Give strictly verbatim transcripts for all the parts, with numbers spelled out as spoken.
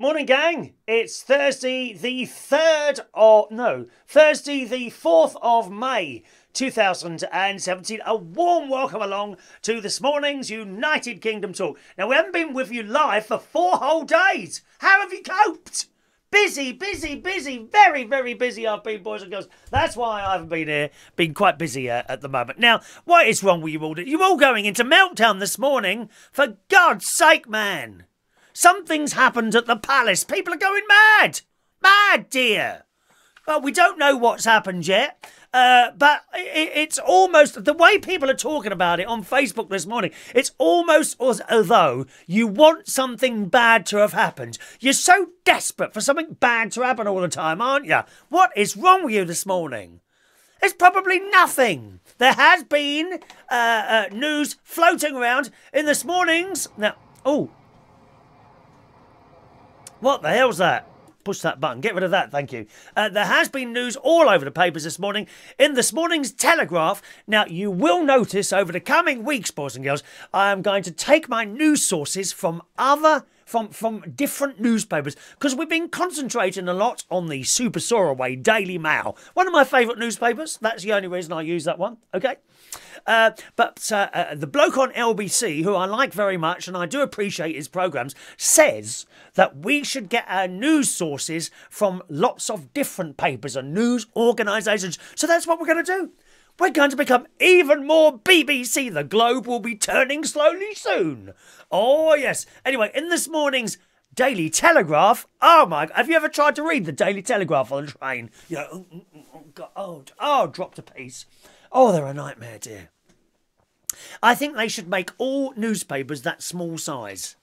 Morning, gang. It's Thursday the third or no, Thursday the fourth of May two thousand seventeen. A warm welcome along to this morning's United Kingdom Talk. Now, we haven't been with you live for four whole days. How have you coped? Busy, busy, busy, very, very busy I've been, boys and girls. That's why I haven't been here, been quite busy uh, at the moment. Now, what is wrong with you all? You're all going into meltdown this morning. For God's sake, man. Something's happened at the palace. People are going mad. Mad, dear. Well, we don't know what's happened yet. Uh, but it, it's almost, the way people are talking about it on Facebook this morning, it's almost as though you want something bad to have happened. You're so desperate for something bad to happen all the time, aren't you? What is wrong with you this morning? It's probably nothing. There has been uh, uh, news floating around in this morning's... Now, oh... What the hell's that? Push that button. Get rid of that. Thank you. Uh, there has been news all over the papers this morning in this morning's Telegraph. Now, you will notice over the coming weeks, boys and girls, I am going to take my news sources from other From, from different newspapers, because we've been concentrating a lot on the super soraway Daily Mail, one of my favourite newspapers. That's the only reason I use that one, okay? Uh, but uh, uh, the bloke on L B C, who I like very much, and I do appreciate his programmes, says that we should get our news sources from lots of different papers and news organisations. So that's what we're going to do. We're going to become even more B B C. The globe will be turning slowly soon. Oh, yes. Anyway, in this morning's Daily Telegraph... Oh, my... Have you ever tried to read the Daily Telegraph on the train? You know, oh, oh, God, oh, oh, dropped a piece. Oh, they're a nightmare, dear. I think they should make all newspapers that small size.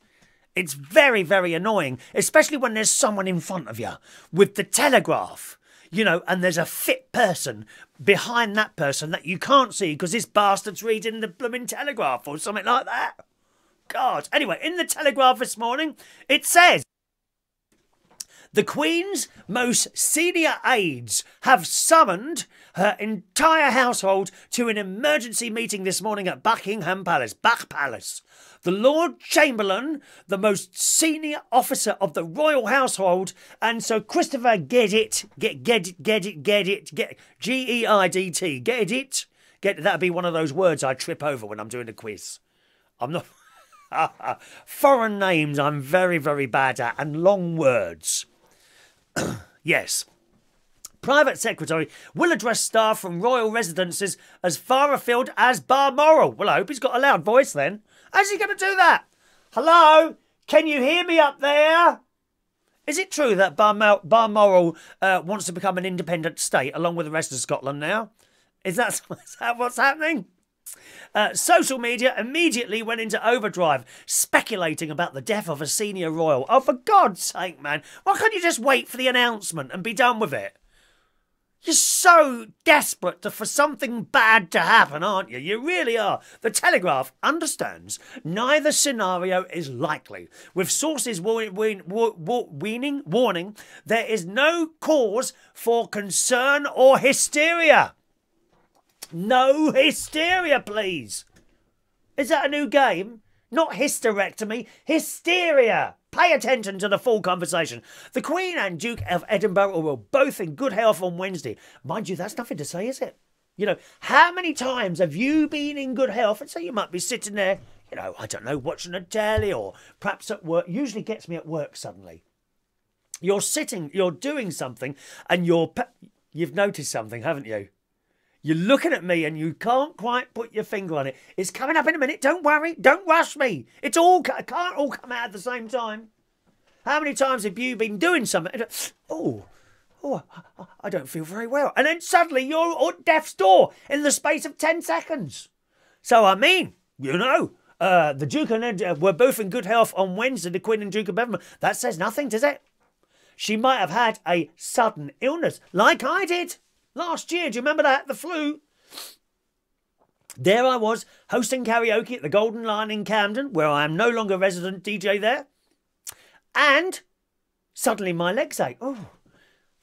It's very, very annoying, especially when there's someone in front of you with the Telegraph. You know, and there's a fit person behind that person that you can't see because this bastard's reading the blooming Telegraph or something like that. God. Anyway, in the Telegraph this morning, it says, the Queen's most senior aides have summoned her entire household to an emergency meeting this morning at Buckingham Palace. Buck Palace. The Lord Chamberlain, the most senior officer of the royal household, and Sir Christopher get it, get get it, get it, get it, get G E I D T, get it, get that'd be one of those words I trip over when I'm doing a quiz. I'm not foreign names. I'm very very bad at and long words. Yes. Private Secretary will address staff from royal residences as far afield as Balmoral. Well, I hope he's got a loud voice then. How's he going to do that? Hello? Can you hear me up there? Is it true that Balmoral uh, wants to become an independent state along with the rest of Scotland now? Is that, is that what's happening? Uh, social media immediately went into overdrive, speculating about the death of a senior royal. Oh, for God's sake, man. Why can't you just wait for the announcement and be done with it? You're so desperate to, for something bad to happen, aren't you? You really are. The Telegraph understands neither scenario is likely. With sources warning, warning, warning, there is no cause for concern or hysteria. No hysteria, please. Is that a new game? Not hysterectomy, hysteria. Pay attention to the full conversation. The Queen and Duke of Edinburgh were both in good health on Wednesday. Mind you, that's nothing to say, is it? You know, how many times have you been in good health? And so you might be sitting there, you know, I don't know, watching a telly or perhaps at work. Usually gets me at work suddenly. You're sitting, you're doing something and you're... You've noticed something, haven't you? You're looking at me and you can't quite put your finger on it. It's coming up in a minute. Don't worry. Don't rush me. It's all, it can't all come out at the same time. How many times have you been doing something? Oh, oh, I don't feel very well. And then suddenly you're at death's door in the space of ten seconds. So, I mean, you know, uh, the Duke and Ed uh, were both in good health on Wednesday, the Queen and Duke of Beverly. That says nothing, does it? She might have had a sudden illness like I did. Last year, do you remember that? The flu. There I was, hosting karaoke at the Golden Lion in Camden, where I am no longer resident D J there. And suddenly my legs ache. Oh,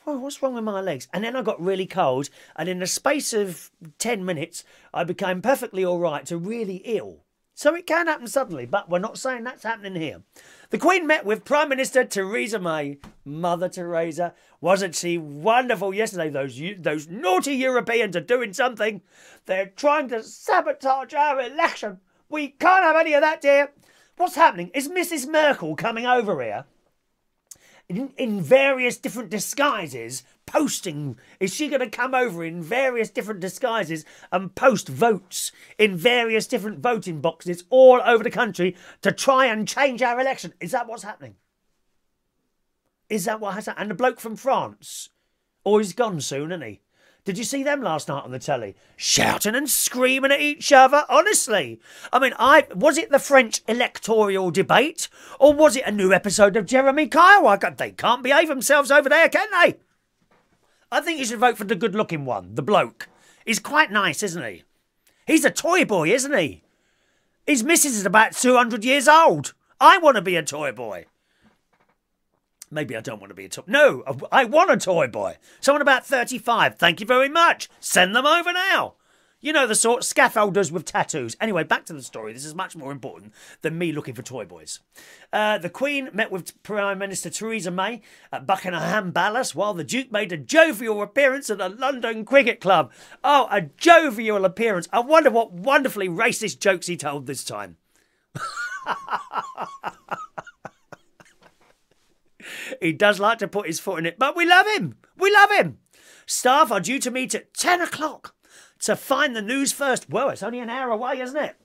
well, what's wrong with my legs? And then I got really cold, and in the space of ten minutes, I became perfectly all right to really ill. So it can happen suddenly, but we're not saying that's happening here. The Queen met with Prime Minister Theresa May. Mother Theresa, wasn't she wonderful yesterday? Those those naughty Europeans are doing something. They're trying to sabotage our election. We can't have any of that, dear. What's happening is Missus Merkel coming over here in, in various different disguises, posting. Is she going to come over in various different disguises and post votes in various different voting boxes all over the country to try and change our election? Is that what's happening? Is that what has happened? And the bloke from France, or he's gone soon, isn't he? Did you see them last night on the telly? Shouting and screaming at each other, honestly. I mean, I was it the French electoral debate? Or was it a new episode of Jeremy Kyle? I got, they can't behave themselves over there, can they? I think you should vote for the good-looking one, the bloke. He's quite nice, isn't he? He's a toy boy, isn't he? His missus is about two hundred years old. I want to be a toy boy. Maybe I don't want to be a toy. No, I want a toy boy. Someone about thirty-five. Thank you very much. Send them over now. You know the sort, scaffolders with tattoos. Anyway, back to the story. This is much more important than me looking for toy boys. Uh, the Queen met with Prime Minister Theresa May at Buckingham Palace while the Duke made a jovial appearance at the London Cricket Club. Oh, a jovial appearance. I wonder what wonderfully racist jokes he told this time. He does like to put his foot in it, but we love him. We love him. Staff are due to meet at ten o'clock to find the news first. Well, it's only an hour away, isn't it?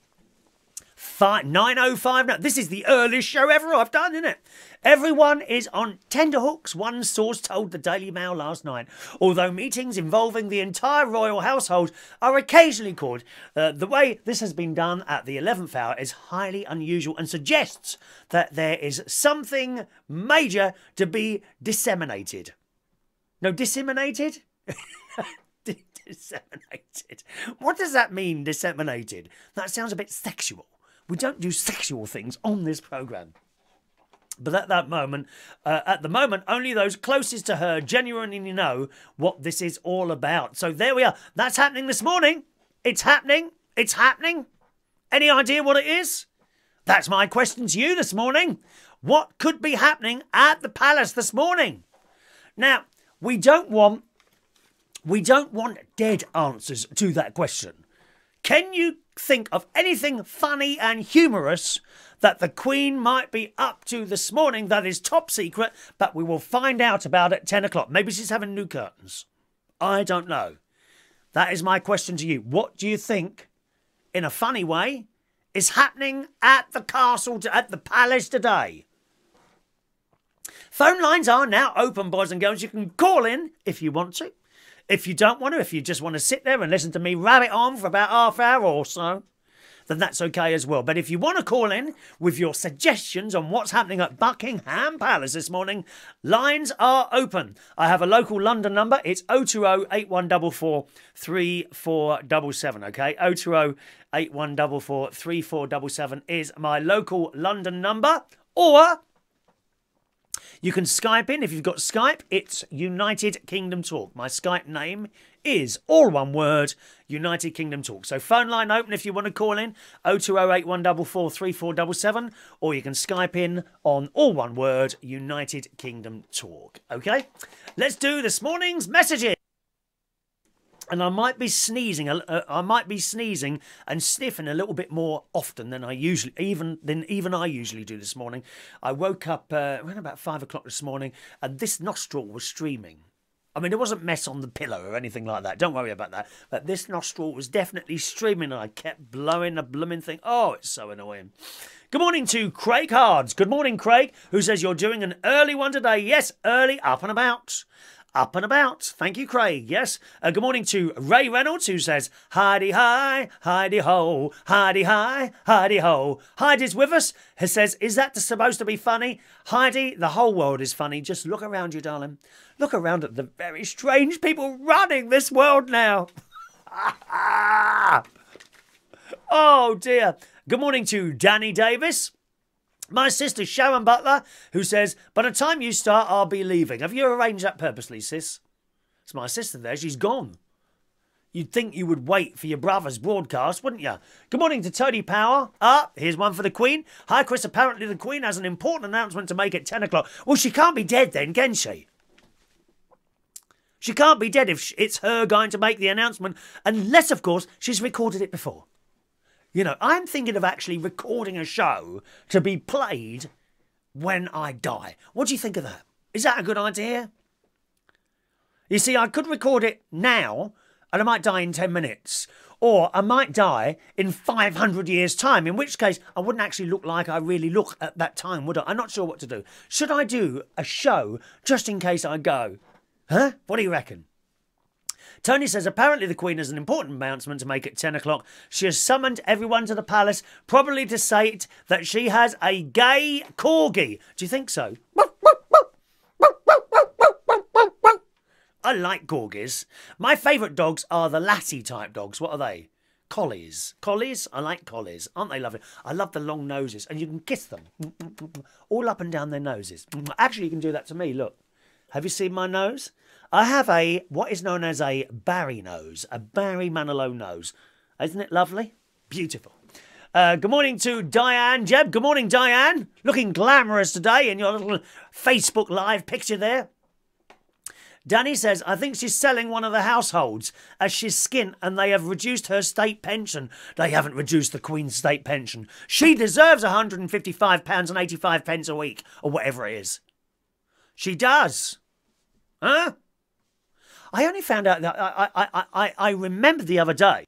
nine oh five now. This is the earliest show ever I've done, isn't it? Everyone is on tenterhooks, one source told the Daily Mail last night. Although meetings involving the entire royal household are occasionally called, uh, the way this has been done at the eleventh hour is highly unusual and suggests that there is something major to be disseminated. No, disseminated? Disseminated. What does that mean, disseminated? That sounds a bit sexual. We don't do sexual things on this programme. But at that moment, uh, at the moment, only those closest to her genuinely know what this is all about. So there we are. That's happening this morning. It's happening. It's happening. Any idea what it is? That's my question to you this morning. What could be happening at the palace this morning? Now, we don't want, we don't want dead answers to that question. Can you think of anything funny and humorous that the Queen might be up to this morning that is top secret, but we will find out about at ten o'clock? Maybe she's having new curtains. I don't know. That is my question to you. What do you think, in a funny way, is happening at the castle, at the palace today? Phone lines are now open, boys and girls. You can call in if you want to. If you don't want to, if you just want to sit there and listen to me rabbit on for about half an hour or so, then that's okay as well. But if you want to call in with your suggestions on what's happening at Buckingham Palace this morning, lines are open. I have a local London number. It's oh two oh, eight one four four, three four seven seven, okay? oh two oh, eight one four four, three four seven seven is my local London number. Or you can Skype in. If you've got Skype, it's United Kingdom Talk. My Skype name is, all one word, United Kingdom Talk. So phone line open if you want to call in, oh two oh, eight one four four, three four seven seven, or you can Skype in on, all one word, United Kingdom Talk. Okay, let's do this morning's messages. And I might be sneezing. Uh, I might be sneezing and sniffing a little bit more often than I usually, even than even I usually do this morning. I woke up uh, around about five o'clock this morning, and this nostril was streaming. I mean, there wasn't mess on the pillow or anything like that. Don't worry about that. But this nostril was definitely streaming, and I kept blowing the blooming thing. Oh, it's so annoying. Good morning to Craig Hards. Good morning, Craig, who says you're doing an early one today. Yes, early, up and about. Up and about. Thank you, Craig. Yes. Uh, good morning to Ray Reynolds, who says, Heidi hi, Heidi ho, Heidi hi, Heidi ho. Heidi's with us, who says, is that supposed to be funny? Heidi, the whole world is funny. Just look around you, darling. Look around at the very strange people running this world now. Oh, dear. Good morning to Danny Davis. My sister Sharon Butler, who says, by the time you start, I'll be leaving. Have you arranged that purposely, sis? It's my sister there. She's gone. You'd think you would wait for your brother's broadcast, wouldn't you? Good morning to Tony Power. Ah, here's one for the Queen. Hi, Chris. Apparently the Queen has an important announcement to make at ten o'clock. Well, she can't be dead then, can she? She can't be dead if it's her going to make the announcement, unless, of course, she's recorded it before. You know, I'm thinking of actually recording a show to be played when I die. What do you think of that? Is that a good idea? You see, I could record it now, and I might die in ten minutes. Or I might die in five hundred years' time, in which case I wouldn't actually look like I really look at that time, would I? I'm not sure what to do. Should I do a show just in case I go? Huh? What do you reckon? Tony says, apparently the Queen has an important announcement to make at ten o'clock. She has summoned everyone to the palace, probably to say that she has a gay corgi. Do you think so? I like corgis. My favourite dogs are the lassie-type dogs. What are they? Collies. Collies? I like collies. Aren't they lovely? I love the long noses. And you can kiss them. All up and down their noses. Actually, you can do that to me. Look. Have you seen my nose? I have a, what is known as a Barry nose, a Barry Manilow nose. Isn't it lovely? Beautiful. Uh, good morning to Diane Jeb. Good morning, Diane. Looking glamorous today in your little Facebook Live picture there. Danny says, I think she's selling one of the households as she's skint and they have reduced her state pension. They haven't reduced the Queen's state pension. She deserves one hundred and fifty-five pounds and eighty-five pence a week, or whatever it is. She does. Huh? I only found out that I, I, I, I remembered the other day,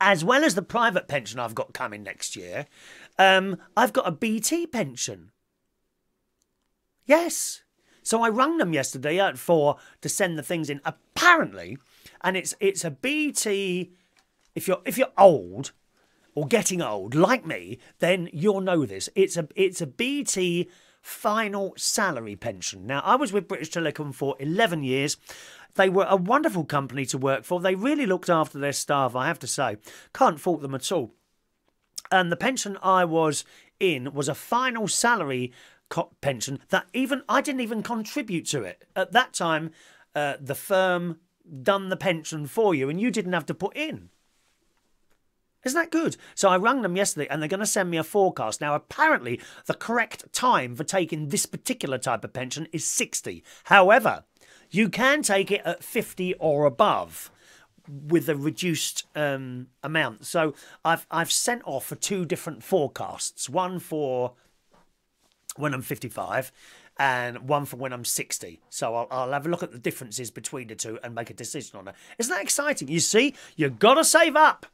as well as the private pension I've got coming next year, um, I've got a B T pension. Yes. So I rang them yesterday at four to send the things in, apparently, and it's it's a B T. If you're if you're old or getting old like me, then you'll know this. It's a it's a B T final salary pension. Now, I was with British Telecom for eleven years. They were a wonderful company to work for. They really looked after their staff, I have to say. Can't fault them at all. And the pension I was in was a final salary pension that even I didn't even contribute to it. At that time, uh, the firm done the pension for you and you didn't have to put in. Isn't that good? So I rang them yesterday and they're going to send me a forecast. Now, apparently, the correct time for taking this particular type of pension is sixty. However, you can take it at fifty or above with a reduced um, amount. So I've, I've sent off for two different forecasts, one for when I'm fifty-five and one for when I'm sixty. So I'll, I'll have a look at the differences between the two and make a decision on it. Isn't that exciting? You see, you've got to save up.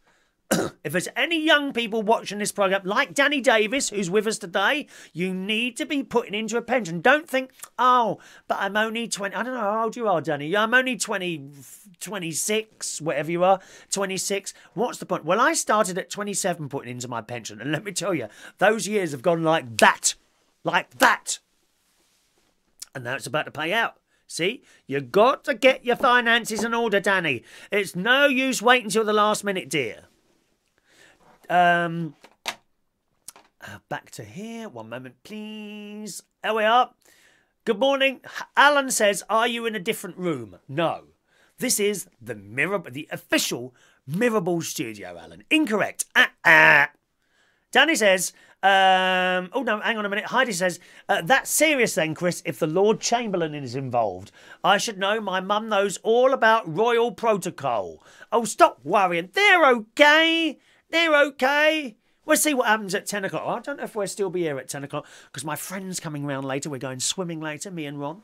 If there's any young people watching this programme, like Danny Davis, who's with us today, you need to be putting into a pension. Don't think, oh, but I'm only twenty. I don't know how old you are, Danny. I'm only twenty, twenty-six, whatever you are, twenty-six. What's the point? Well, I started at twenty-seven putting into my pension. And let me tell you, those years have gone like that, like that. And now it's about to pay out. See, you got to get your finances in order, Danny. It's no use waiting till the last minute, dear. Um, uh, back to here. One moment, please. There we are. Good morning. Alan says, are you in a different room? No. This is the mirror, the official Mirrorball studio, Alan. Incorrect. Ah, ah. Danny says, um, oh no, hang on a minute. Heidi says, uh, that's serious then, Chris, if the Lord Chamberlain is involved. I should know. My mum knows all about royal protocol. Oh, stop worrying. They're okay. They're okay. We'll see what happens at ten o'clock. I don't know if we'll still be here at ten o'clock because my friend's coming round later. We're going swimming later, me and Ron.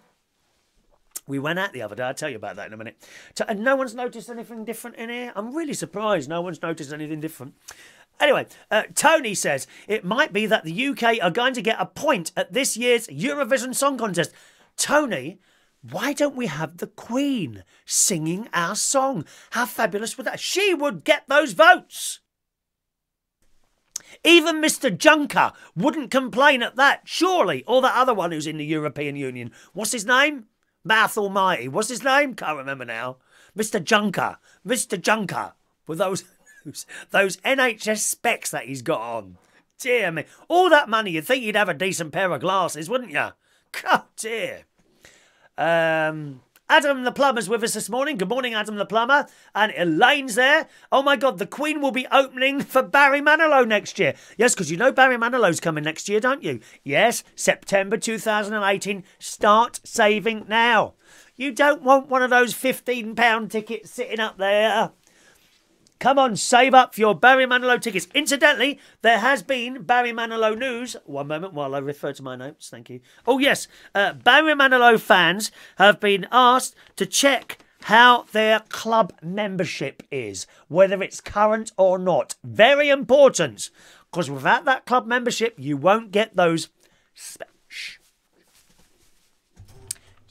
We went out the other day. I'll tell you about that in a minute. And no one's noticed anything different in here. I'm really surprised no one's noticed anything different. Anyway, uh, Tony says, it might be that the U K are going to get a point at this year's Eurovision Song Contest. Tony, why don't we have the Queen singing our song? How fabulous would that? She would get those votes. Even Mister Juncker wouldn't complain at that, surely. Or that other one who's in the European Union. What's his name? Mouth Almighty. What's his name? Can't remember now. Mister Juncker. Mister Juncker. With those, those N H S specs that he's got on. dear me. All that money, you'd think you'd have a decent pair of glasses, wouldn't you? God dear. Um... Adam the Plumber's with us this morning. Good morning, Adam the Plumber. And Elaine's there. Oh, my God, the Queen will be opening for Barry Manilow next year. Yes, because you know Barry Manilow's coming next year, don't you? Yes, September two thousand eighteen. Start saving now. You don't want one of those fifteen pound tickets sitting up there. Come on, save up for your Barry Manilow tickets. Incidentally, there has been Barry Manilow news. One moment while I refer to my notes. Thank you. Oh, yes. Uh, Barry Manilow fans have been asked to check how their club membership is, whether it's current or not. Very important, because without that club membership, you won't get those... Spe Shh.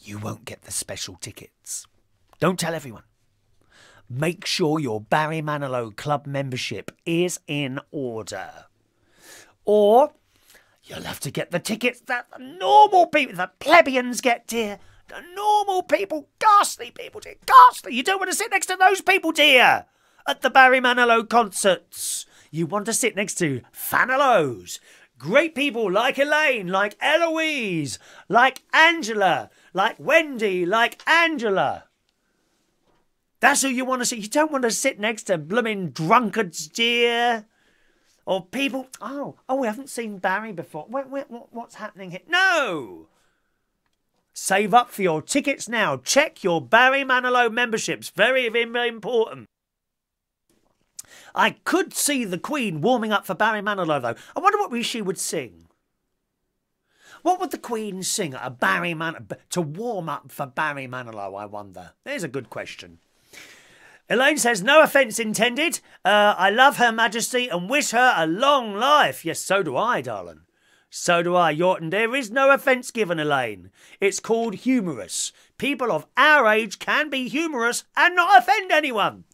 You won't get the special tickets. Don't tell everyone. Make sure your Barry Manilow club membership is in order. Or you'll have to get the tickets that the normal people, the plebeians get, dear. The normal people, ghastly people, dear. Ghastly. You don't want to sit next to those people, dear, at the Barry Manilow concerts. You want to sit next to Fanilows. Great people like Elaine, like Eloise, like Angela, like Wendy, like Angela. That's who you want to see. You don't want to sit next to blooming drunkards, dear. Or people... Oh, oh, we haven't seen Barry before. Wait, wait, what, what's happening here? No! Save up for your tickets now. Check your Barry Manilow memberships. Very, very important. I could see the Queen warming up for Barry Manilow, though. I wonder what she would sing. What would the Queen sing at a Barry Man to warm up for Barry Manilow, I wonder? There's a good question. Elaine says, no offence intended. Uh, I love Her Majesty and wish her a long life. Yes, so do I, darling. So do I, Yorton. There is no offence given, Elaine. It's called humorous. People of our age can be humorous and not offend anyone.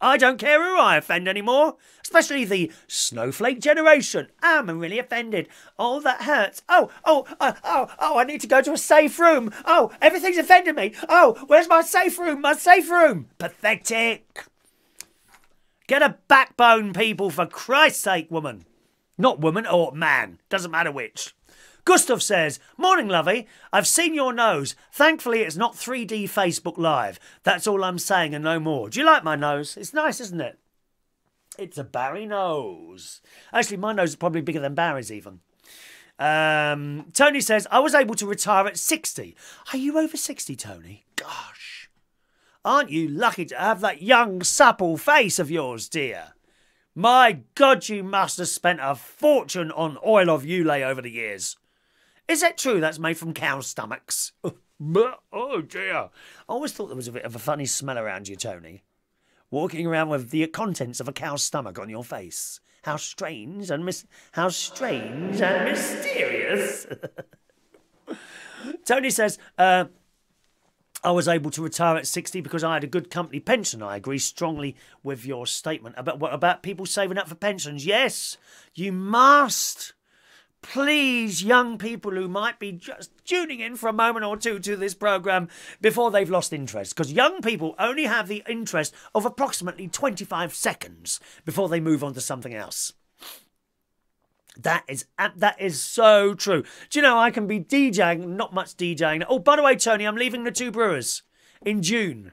I don't care who I offend anymore. Especially the snowflake generation. I'm really offended. Oh, that hurts. Oh, oh, oh, oh, oh, I need to go to a safe room. Oh, everything's offended me. Oh, where's my safe room? My safe room. Pathetic. Get a backbone, people, for Christ's sake, woman. Not woman or man. Doesn't matter which. Gustav says, morning, lovey. I've seen your nose. Thankfully, it's not three D Facebook Live. That's all I'm saying and no more. Do you like my nose? It's nice, isn't it? It's a Barry nose. Actually, my nose is probably bigger than Barry's even. Um, Tony says, I was able to retire at sixty. Are you over sixty, Tony? Gosh. Aren't you lucky to have that young, supple face of yours, dear? My God, you must have spent a fortune on oil of Ulay over the years. Is that true? That's made from cow stomachs. Oh, dear. I always thought there was a bit of a funny smell around you, Tony. Walking around with the contents of a cow's stomach on your face. How strange and mis how strange and mysterious. Tony says, uh, I was able to retire at sixty because I had a good company pension. I agree strongly with your statement. About what about people saving up for pensions? Yes, you must. Please, young people who might be just tuning in for a moment or two to this programme before they've lost interest. Because young people only have the interest of approximately twenty-five seconds before they move on to something else. That is that is so true. Do you know, I can be DJing, not much DJing. Oh, by the way, Tony, I'm leaving the Two Brewers in June.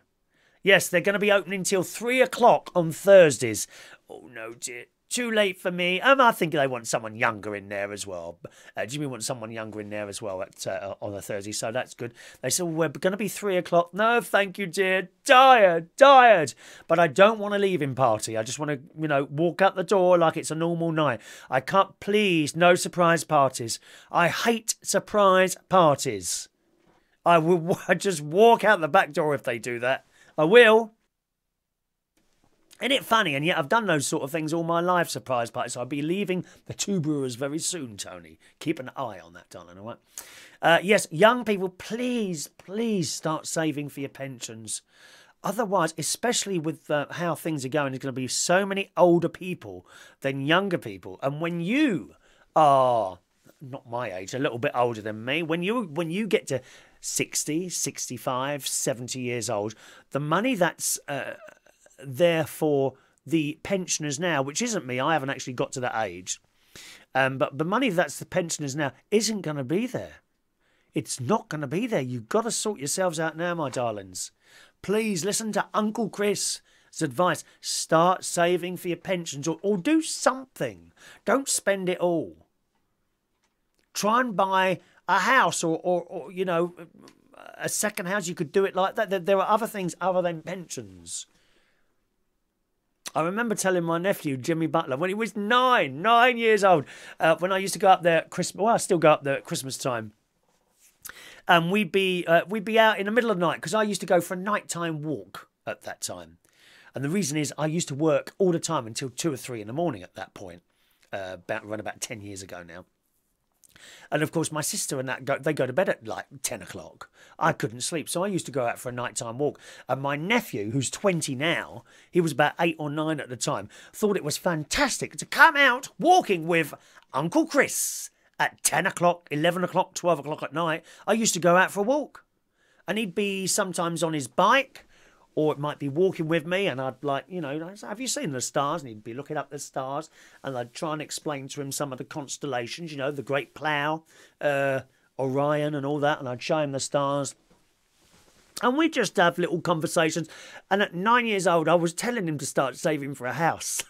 Yes, they're going to be opening till three o'clock on Thursdays. Oh, no, dear. Too late for me. Um, I think they want someone younger in there as well. Uh, Jimmy wants someone younger in there as well at, uh, on a Thursday, so that's good. They said, well, we're going to be three o'clock. No, thank you, dear. Tired, tired. But I don't want to leave in party. I just want to, you know, walk out the door like it's a normal night. I can't, please, no surprise parties. I hate surprise parties. I will I just walk out the back door if they do that. I will. Isn't it funny? And yet I've done those sort of things all my life, surprise parties. So I'll be leaving the Two Brewers very soon, Tony. Keep an eye on that, darling, all right? Uh, yes, young people, please, please start saving for your pensions. Otherwise, especially with uh, how things are going, there's going to be so many older people than younger people. And when you are, not my age, a little bit older than me, when you when you get to sixty, sixty-five, seventy years old, the money that's... Uh, Therefore, the pensioners now, which isn't me, I haven't actually got to that age. Um, but the money that's the pensioners now isn't going to be there. It's not going to be there. You've got to sort yourselves out now, my darlings. Please listen to Uncle Chris's advice. Start saving for your pensions or, or do something. Don't spend it all. Try and buy a house or, or, or you know, a second house. You could do it like that. There are other things other than pensions. I remember telling my nephew, Jimmy Butler, when he was nine, nine years old, uh, when I used to go up there at Christmas, well, I still go up there at Christmas time, and we'd be, uh, we'd be out in the middle of the night, because I used to go for a nighttime walk at that time. And the reason is I used to work all the time until two or three in the morning at that point, uh, about around about ten years ago now. And of course, my sister and that, go, they go to bed at like ten o'clock. I couldn't sleep. So I used to go out for a nighttime walk. And my nephew, who's twenty now, he was about eight or nine at the time, thought it was fantastic to come out walking with Uncle Chris at ten o'clock, eleven o'clock, twelve o'clock at night. I used to go out for a walk. And he'd be sometimes on his bike, or it might be walking with me, and I'd like, you know, I'd say, have you seen the stars? And he'd be looking up the stars, and I'd try and explain to him some of the constellations, you know, the Great Plough, uh, Orion and all that, and I'd show him the stars. And we'd just have little conversations. And at nine years old, I was telling him to start saving for a house.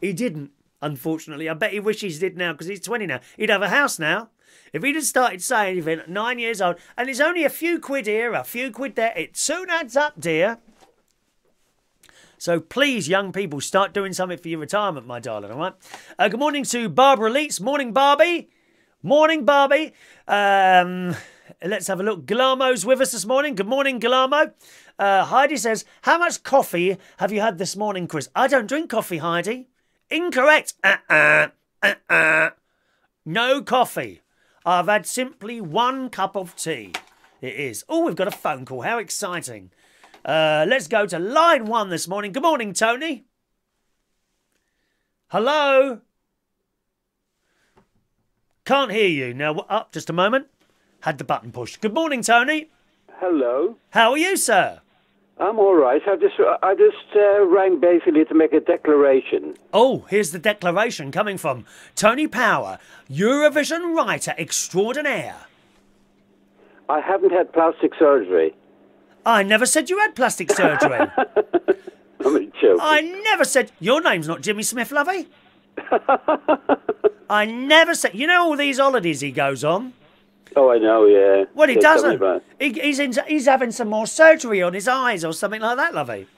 He didn't, unfortunately. I bet he wishes he did now, because he's twenty now. He'd have a house now. If he'd have started saying anything at nine years old, and it's only a few quid here, a few quid there, it soon adds up, dear. So please, young people, start doing something for your retirement, my darling, all right? Uh, good morning to Barbara Leitz. Morning, Barbie. Morning, Barbie. Um, let's have a look. Guillermo's with us this morning. Good morning, Guillermo. Uh, Heidi says, how much coffee have you had this morning, Chris? I don't drink coffee, Heidi. Incorrect. Uh-uh. Uh-uh. No coffee. I've had simply one cup of tea. It is. Oh, we've got a phone call. How exciting. Uh, let's go to line one this morning. Good morning, Tony. Hello? Can't hear you. Now, up just a moment. Had the button pushed. Good morning, Tony. Hello. How are you, sir? I'm all right. I just, I just uh, rang basically to make a declaration. Oh, here's the declaration coming from Tony Power, Eurovision writer extraordinaire. I haven't had plastic surgery. I never said you had plastic surgery. I'm joking. I never said... Your name's not Jimmy Smith, lovey. I never said... You know all these holidays he goes on? Oh, I know, yeah. Well, he yeah, doesn't. He, he's, in, he's having some more surgery on his eyes or something like that, lovey.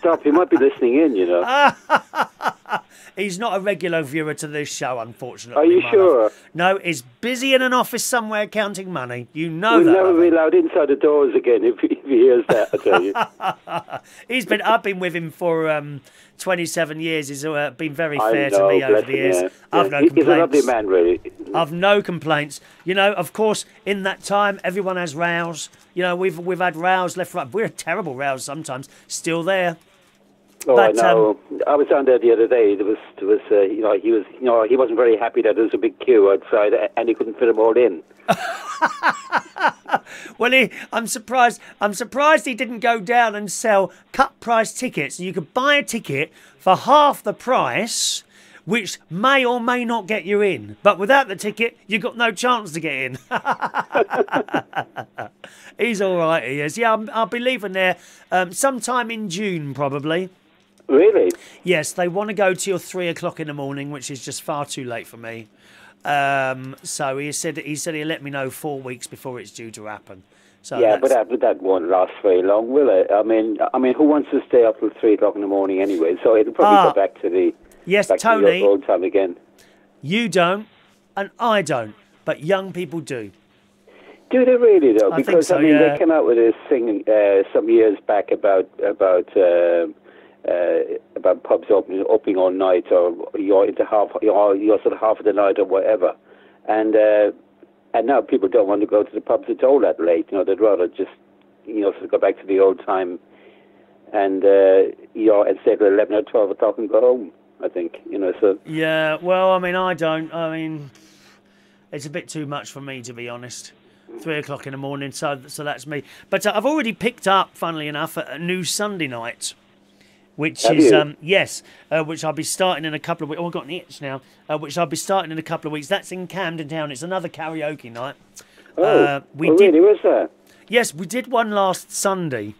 Stop, he might be listening in, you know. He's not a regular viewer to this show, unfortunately. Are you sure? Love. No, he's busy in an office somewhere counting money. You know We'll that. We'll never be allowed inside the doors again if, if he hears that, I tell you. He's been, I've been with him for um, twenty-seven years. He's uh, been very I fair know, to me over the years. Yeah. I've yeah. no he, complaints. He's a lovely man, really. I've no complaints. You know, of course, in that time, everyone has rows. You know, we've we've had rows left, right. We're terrible rows sometimes. Still there. Oh, but, I know. Um, I was down there the other day. There was, there was, uh, you know, he was, you know, he wasn't very happy that there was a big queue outside, and he couldn't fit them all in. Well, he, I'm surprised. I'm surprised he didn't go down and sell cut price tickets. You could buy a ticket for half the price, which may or may not get you in. But without the ticket, you've got no chance to get in. He's all right, he is. Yeah, I'll be leaving there um, sometime in June, probably. Really? Yes, they want to go to your three o'clock in the morning, which is just far too late for me. Um, so he said he said he'll let me know four weeks before it's due to happen. So yeah, but that, but that won't last very long, will it? I mean, I mean, who wants to stay up till three o'clock in the morning anyway? So it'll probably ah. go back to the... Yes, back Tony, to old time again. You don't, and I don't, but young people do. Do they really, though? I because, think so, I mean, yeah. They came out with this thing uh, some years back about about uh, uh, about pubs opening, opening all night, or you're into half, you're, you're sort of half of the night or whatever, and uh, and now people don't want to go to the pubs at all that late. You know, they'd rather just you know sort of go back to the old time, and uh, you know, and stay till eleven or twelve o'clock and go home. I think, you know, so... Yeah, well, I mean, I don't. I mean, it's a bit too much for me, to be honest. Three o'clock in the morning, so so that's me. But uh, I've already picked up, funnily enough, a, a new Sunday night which Have is you? um yes, uh, which I'll be starting in a couple of weeks. Oh, I've got an itch now. Uh, which I'll be starting in a couple of weeks. That's in Camden Town. It's another karaoke night. Oh, uh, we oh did, really? Was there? Yes, we did one last Sunday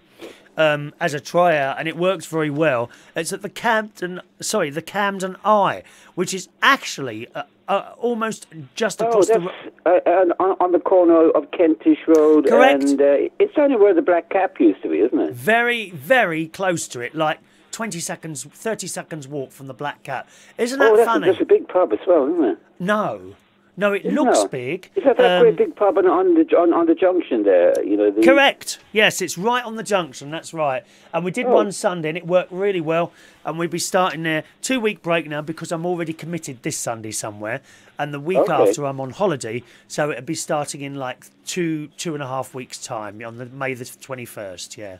um, as a tryout, and it works very well. It's at the Camden, sorry, the Camden Eye, which is actually uh, uh, almost just across oh, that's, the uh, on, on the corner of Kentish Road. Correct. And uh, it's only where the Black Cap used to be, isn't it? Very, very close to it, like twenty seconds, thirty seconds walk from the Black Cat. Isn't that oh, that's funny? A, that's a big pub as well, isn't it? No. No, it isn't looks no. big. Is that that um, great big pub on, on, the, on, on the junction there? You know. The... Correct. Yes, it's right on the junction, that's right. And we did oh. one Sunday and it worked really well. And we'd be starting there. Two-week break now because I'm already committed this Sunday somewhere. And the week okay. after I'm on holiday. So it'll be starting in like two, two and a half weeks' time on the May the twenty-first, yeah.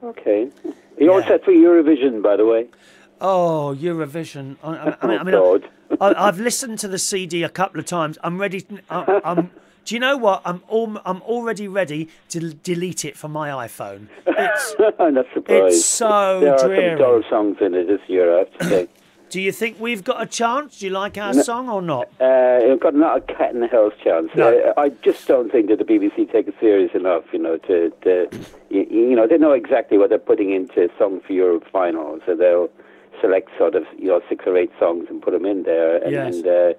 Okay. You're all yeah. set for Eurovision, by the way. Oh, Eurovision! I, I mean, I mean oh, I, I, I've listened to the C D a couple of times. I'm ready. I, I'm. Do you know what? I'm. All, I'm already ready to delete it from my iPhone. It's, I'm not surprised. It's so there are dreary. Some dull songs in it this year, I have to say. Do you think we've got a chance? Do you like our no, song or not? Uh, we've got not a cat in the house chance. No. I, I just don't think that the B B C take it serious enough, you know, to, to you, you know, they know exactly what they're putting into Song for Europe final, so they'll select sort of, you know, six or eight songs and put them in there, and, yes. and uh,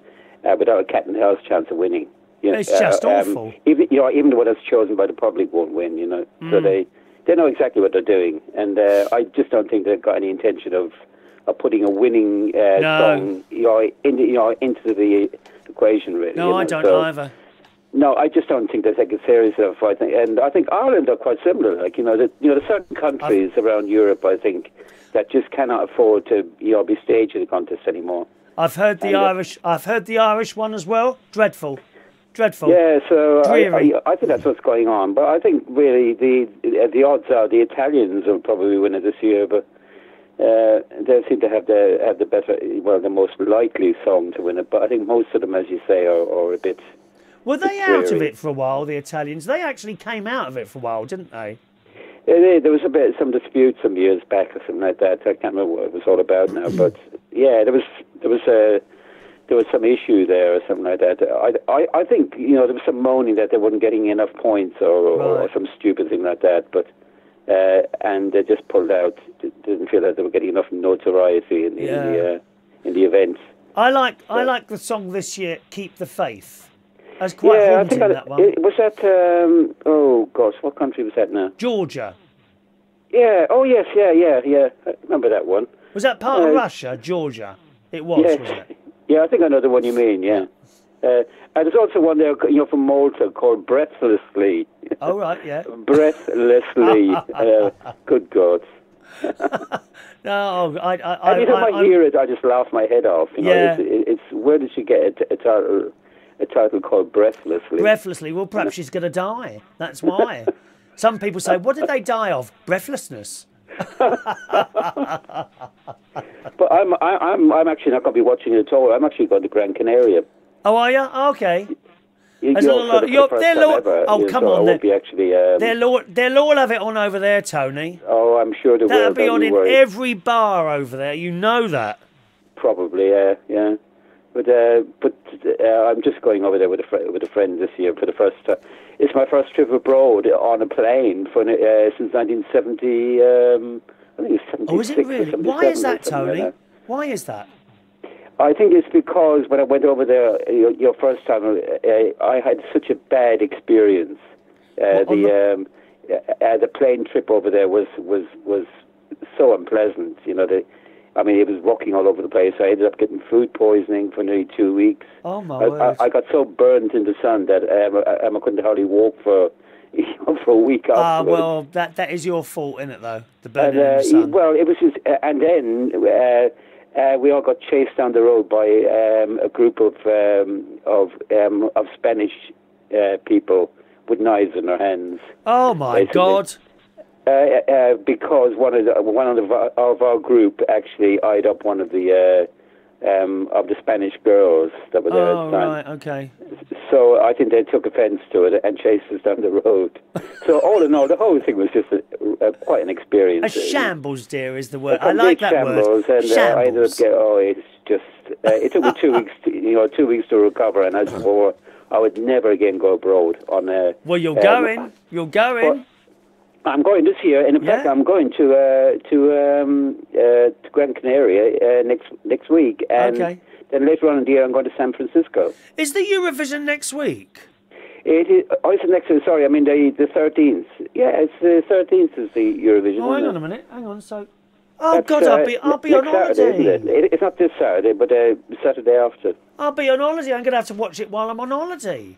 uh, without a cat in the house chance of winning. You know, it's uh, just awful. Um, even, you know, even the one that's chosen by the public won't win, you know, mm. so they, they know exactly what they're doing, and uh, I just don't think they've got any intention of Of putting a winning uh, no. song, you know, in, you know, into the equation, really. No, you know? I don't so, either. No, I just don't think they take it serious enough. I think, and I think Ireland are quite similar. Like you know, the, you know, there's certain countries I've, around Europe, I think, that just cannot afford to, you know, be staging a contest anymore. I've heard the and, Irish. I've heard the Irish one as well. Dreadful. Dreadful. Yeah, so I, I, I think that's what's going on. But I think really the the odds are the Italians will probably win it this year, but. Uh, they seem to have the have the better, well, the most likely song to win it. But I think most of them, as you say, are, are a bit. Were they out dreary. of it for a while? The Italians, they actually came out of it for a while, didn't they? Yeah, they, there was a bit some dispute some years back or something like that. I can't remember what it was all about now. But yeah, there was there was a there was some issue there or something like that. I I, I think you know there was some moaning that they weren't getting enough points or, or, right. or some stupid thing like that, but. Uh, and they just pulled out. They didn't feel that they were getting enough notoriety in the yeah. in the, uh, in the event. I like so. I like the song this year, "Keep the Faith." That's quite yeah, haunting, I think I, that one. It, was that? Um, oh gosh, what country was that now? Georgia. Yeah. Oh yes. Yeah. Yeah. Yeah. I remember that one. Was that part uh, of Russia, Georgia? It was. Yes. Wasn't it? Yeah, I think I know the one you mean. Yeah. Uh, and there's also one there, you know, from Malta called Breathlessly. Oh, right, yeah. Breathlessly. uh, good God. no, I... I Every time I, I, I hear I, it, I just laugh my head off. You yeah. know, it's, it's, where did she get a, a, title, a title called Breathlessly? Breathlessly. Well, perhaps she's going to die. That's why. Some people say, what did they die of? Breathlessness. But I'm, I, I'm, I'm actually not going to be watching it at all. I'm actually going to Gran Canaria. Oh, are you? Oh, okay. You're, you're, lot, the you're, they're Lord, ever, oh, come so on. They'll, be actually, um, they'll, all, they'll all have it on over there, Tony. Oh, I'm sure they will. That'll be on in worry. every bar over there. You know that. Probably, yeah. yeah. But uh, but uh, I'm just going over there with a, fr with a friend this year for the first time. It's my first trip abroad on a plane for, uh, since nineteen seventy. Um, I think it's seventy-six. Oh, is it really? Why is that, Tony? Like that. Why is that? I think it's because when I went over there your, your first time, I, I had such a bad experience. Uh, what, the um, uh, the plane trip over there was was was so unpleasant. You know, the, I mean, it was walking all over the place. I ended up getting food poisoning for nearly two weeks. Oh my! I, word. I, I got so burnt in the sun that um, I, I couldn't hardly walk for. for a week after. Ah, well, that that is your fault, isn't it? Though the burning and, uh, in the sun. Well, it was just, uh, and then. Uh, Uh, we all got chased down the road by um, a group of um, of um, of Spanish uh, people with knives in their hands. Oh my basically. God! Uh, uh, because one of the, one of, the, of our group actually eyed up one of the uh, um, of the Spanish girls that were there oh, at the time. Right, okay. So I think they took offence to it and chased us down the road. So all in all, the whole thing was just a, a, quite an experience. A shambles, dear, is the word. I like that shambles, word. And, shambles. Uh, I ended up getting, oh, it's just, uh, it took me two weeks, to, you know, two weeks to recover, and I swore I would never again go abroad on a... Well, you're um, going. You're going. Well, I'm going this year, and in yeah. fact, I'm going to uh, to, um, uh, to Gran Canaria uh, next next week, and okay. then later on in the year, I'm going to San Francisco. Is the Eurovision next week? It is. Oh, it's next week. Sorry, I mean the the thirteenth. Yeah, it's the thirteenth is the Eurovision. Oh, hang on it? a minute. Hang on. So, oh That's, God, uh, I'll be I'll be on holiday. Saturday, isn't it? It's not this Saturday, but uh, Saturday after. I'll be on holiday. I'm going to have to watch it while I'm on holiday.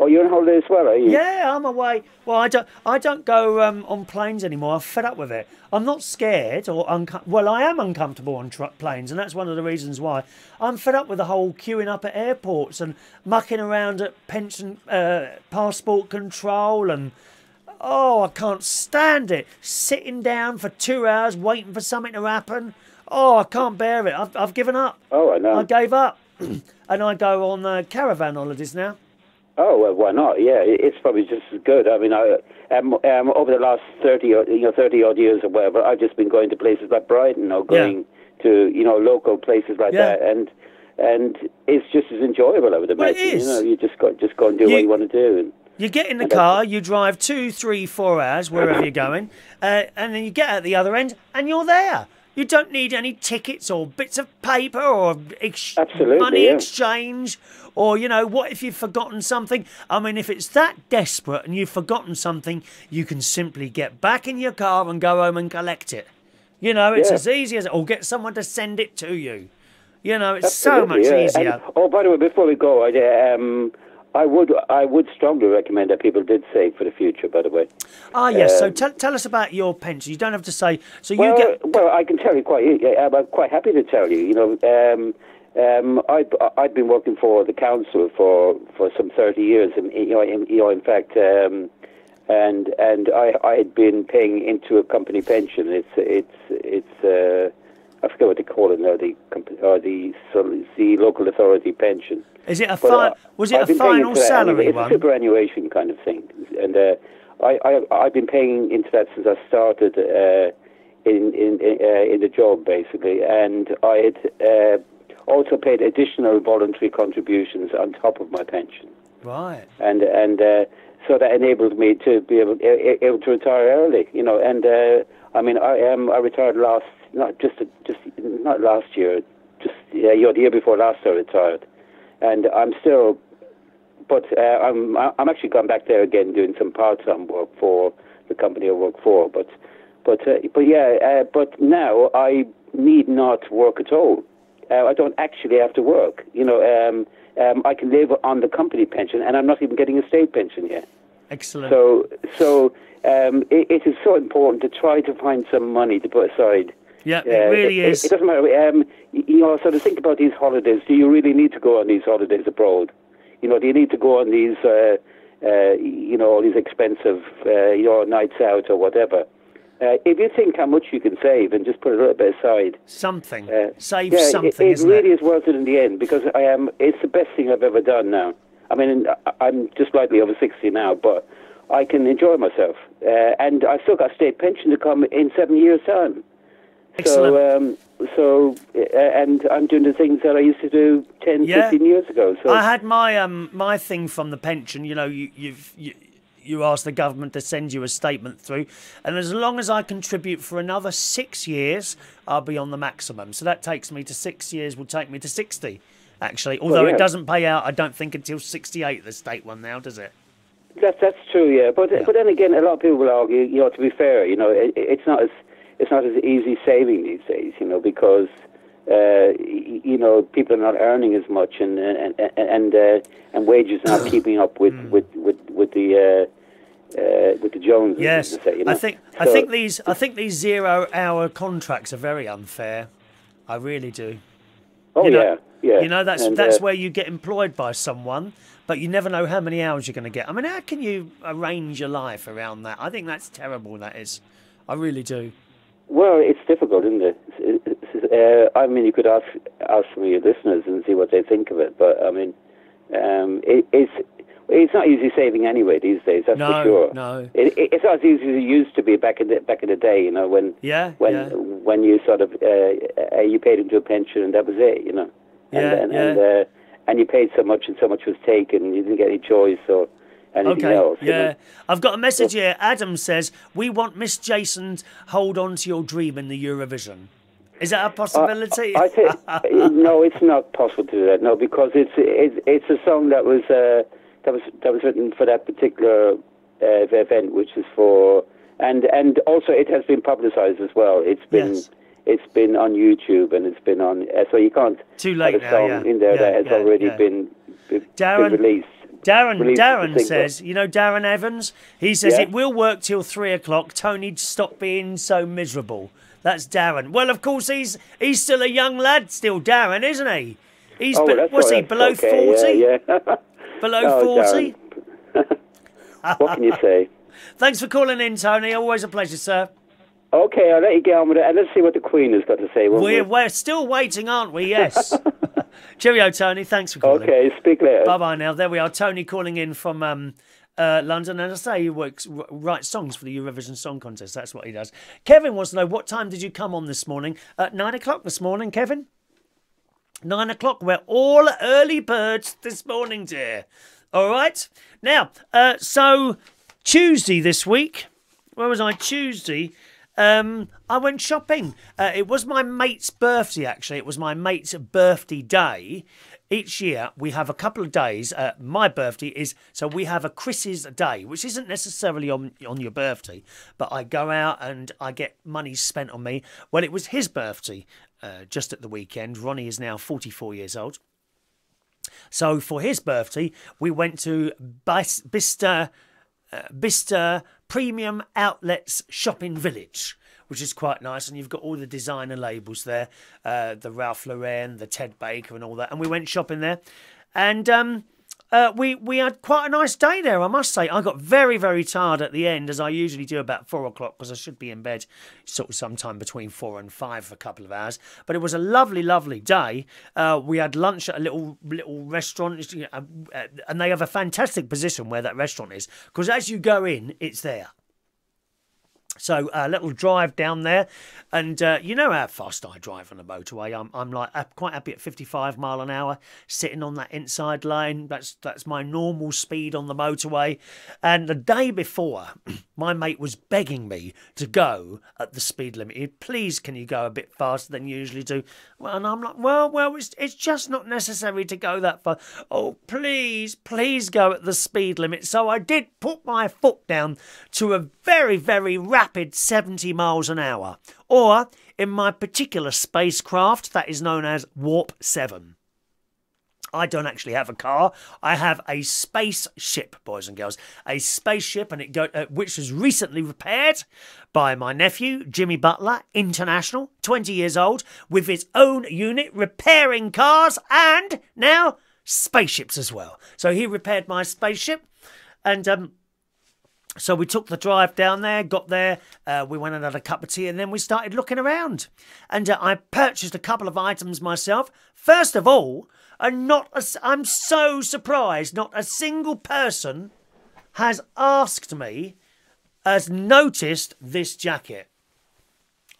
Oh, you're on holiday as well, are you? Yeah, I'm away. Well, I don't, I don't go um, on planes anymore. I'm fed up with it. I'm not scared or uncom- well, I am uncomfortable on tr- planes, and that's one of the reasons why. I'm fed up with the whole queuing up at airports and mucking around at pension uh, passport control, and oh, I can't stand it. Sitting down for two hours waiting for something to happen. Oh, I can't bear it. I've, I've given up. Oh, I know. I gave up, and I go on uh, caravan holidays now. Oh, well, why not? Yeah, it's probably just as good. I mean, I, um, um, over the last thirty, you know, thirty odd years or whatever, I've just been going to places like Brighton or going yeah. to, you know, local places like yeah. that, and and it's just as enjoyable. I would imagine. Well, it is. You know, you just go, just go and do you, what you want to do. And, you get in the car, you drive two, three, four hours wherever you're going, uh, and then you get out the other end, and you're there. You don't need any tickets or bits of paper or ex money yeah. exchange or, you know, what if you've forgotten something? I mean, if it's that desperate and you've forgotten something, you can simply get back in your car and go home and collect it. You know, it's yeah. as easy as... Or get someone to send it to you. You know, it's Absolutely, so much yeah. easier. And, oh, by the way, before we go, I, um, I, would, I would strongly recommend that people did save for the future, by the way. Ah, yes. Um, so tell, tell us about your pension. You don't have to say. So you well, get. Well, I can tell you quite. I'm quite happy to tell you. You know, um, um, I I've been working for the council for, for some thirty years, and you know, in, you know, in fact, um, and and I I had been paying into a company pension. It's it's it's uh, I forget what they call it now. The or the so the local authority pension. Is it a fi but, uh, was it I've a final salary anyway. one? It's a superannuation kind of thing, and. Uh, I, I, I've been paying into that since I started uh, in in uh, in the job, basically, and I had uh, also paid additional voluntary contributions on top of my pension. Right. And and uh, so that enabled me to be able, able to retire early, you know. And uh, I mean, I um, I retired last not just just not last year, just yeah, you know, the year before last I retired, and I'm still. But uh, I'm I'm actually going back there again doing some part-time work for the company I work for. But but uh, but yeah. Uh, but now I need not work at all. Uh, I don't actually have to work. You know, um, um, I can live on the company pension, and I'm not even getting a state pension yet. Excellent. So so um, it, it is so important to try to find some money to put aside. Yeah, uh, it really it, is. It doesn't matter. Um, you know, sort of think about these holidays. Do you really need to go on these holidays abroad? You know, do you need to go on these, uh, uh, you know, all these expensive, uh, you know, nights out or whatever? Uh, if you think how much you can save and just put a little bit aside, something uh, save yeah, something. It, it isn't really it? is worth it in the end, because I am. It's the best thing I've ever done now. I mean, I'm just slightly over sixty now, but I can enjoy myself, uh, and I've still got a state pension to come in seven years' time. Excellent. So, um, so uh, and I'm doing the things that I used to do ten, yeah. fifteen years ago. So I had my um, my thing from the pension. You know, you you've, you you ask the government to send you a statement through, and as long as I contribute for another six years, I'll be on the maximum. So that takes me to six years. Will take me to sixty, actually. Although well, yeah. it doesn't pay out, I don't think until sixty-eight. The state one now, does it? That that's true. Yeah, but yeah. but then again, a lot of people will argue. You know, to be fair, you know, it, it's not as It's not as easy saving these days, you know, because uh, you know people are not earning as much, and and and uh, and wages are not keeping up with with with with the uh, uh, with the Joneses. Yes, as say, you know? I think so, I think these I think these zero hour contracts are very unfair. I really do. Oh you know, yeah, yeah. You know that's and, that's uh, where you get employed by someone, but you never know how many hours you're going to get. I mean, how can you arrange your life around that? I think that's terrible. That is, I really do. Well, it's difficult, isn't it? Uh, I mean, you could ask ask some of your listeners and see what they think of it. But I mean, um, it, it's it's not easy sailing anyway these days. That's no, for sure. No, no. It, it, it's not as easy as it used to be back in the back in the day. You know, when yeah, when yeah. when you sort of uh, you paid into a pension and that was it. You know, and yeah, and yeah. And, uh, and you paid so much and so much was taken. You didn't get any choice or anything okay, else. Yeah, you know? I've got a message here. Adam says we want Miss Jason's "Hold On to Your Dream" in the Eurovision. Is that a possibility? Uh, I think no, it's not possible to do that. No, because it's it's it's a song that was uh, that was that was written for that particular uh, event, which is for and and also it has been publicised as well. It's been yes. it's been on YouTube and it's been on uh, so you can't too late have a song now, yeah. in there yeah, that has yeah, already yeah. been, been Darren, released. Darren released Darren says, you know, Darren Evans, he says yeah. it will work till three o'clock. Tony, stop being so miserable. That's Darren. Well, of course, he's he's still a young lad, still Darren, isn't he? He's oh, be, well, what's he below forty? Okay, yeah, yeah. below forty. No, Darren. What can you say? Thanks for calling in, Tony. Always a pleasure, sir. Okay, I'll let you get on with it, and let's see what the Queen has got to say. We're we? we're still waiting, aren't we? Yes. Cheerio, Tony. Thanks for calling. Okay, speak later. Bye bye now. There we are. Tony calling in from. Um, Uh, London, and I say he works, writes songs for the Eurovision Song Contest. That's what he does. Kevin wants to know, what time did you come on this morning? At nine o'clock this morning, Kevin. Nine o'clock. We're all early birds this morning, dear. All right. Now, uh, so Tuesday this week. Where was I? Tuesday. Um, I went shopping. Uh, it was my mate's birthday, actually. It was my mate's birthday day. Each year, we have a couple of days. Uh, my birthday is... So we have a Chris's Day, which isn't necessarily on, on your birthday, but I go out and I get money spent on me. Well, it was his birthday uh, just at the weekend. Ronnie is now forty-four years old. So for his birthday, we went to Bis Bista, uh, Bista Premium Outlets Shopping Village, which is quite nice, and you've got all the designer labels there, uh, the Ralph Lauren, the Ted Baker and all that, and we went shopping there, and um, uh, we, we had quite a nice day there, I must say. I got very, very tired at the end, as I usually do about four o'clock, because I should be in bed sort of sometime between four and five for a couple of hours, but it was a lovely, lovely day. Uh, we had lunch at a little, little restaurant, and they have a fantastic position where that restaurant is, because as you go in, it's there. So a uh, little drive down there, and uh, you know how fast I drive on the motorway. I'm I'm like I'm quite happy at fifty-five mile an hour, sitting on that inside lane. That's that's my normal speed on the motorway. And the day before, my mate was begging me to go at the speed limit. Please, can you go a bit faster than you usually do? Well, and I'm like, well, well, it's it's just not necessary to go that far. Oh, please, please go at the speed limit. So I did put my foot down to a very very rapid. Rapid seventy miles an hour, or in my particular spacecraft that is known as warp seven. I don't actually have a car, I have a spaceship, boys and girls, a spaceship, and it go uh, which was recently repaired by my nephew Jimmy Butler, international, twenty years old, with his own unit repairing cars and now spaceships as well. So he repaired my spaceship, and um so we took the drive down there, got there, uh, we went and had a cup of tea, and then we started looking around. And uh, I purchased a couple of items myself. First of all, and not a, I'm so surprised, not a single person has asked me, has noticed this jacket.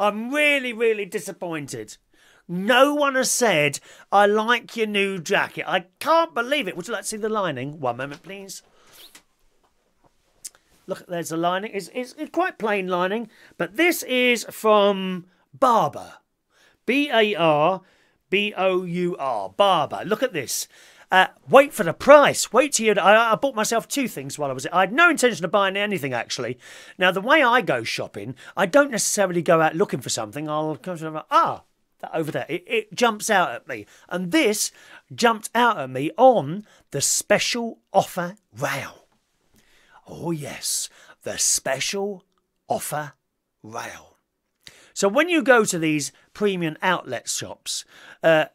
I'm really, really disappointed. No one has said, I like your new jacket. I can't believe it. Would you like to see the lining? One moment, please. Look, there's the lining. It's, it's, it's quite plain lining, but this is from Barbour. B A R B O U R. Barbour. Look at this. Uh, wait for the price. Wait till you... I, I bought myself two things while I was... I had no intention of buying anything, actually. Now, the way I go shopping, I don't necessarily go out looking for something. I'll come to... Ah, that over there. It, it jumps out at me. And this jumped out at me on the special offer rail. Oh, yes, the special offer rail. So when you go to these premium outlet shops, uh,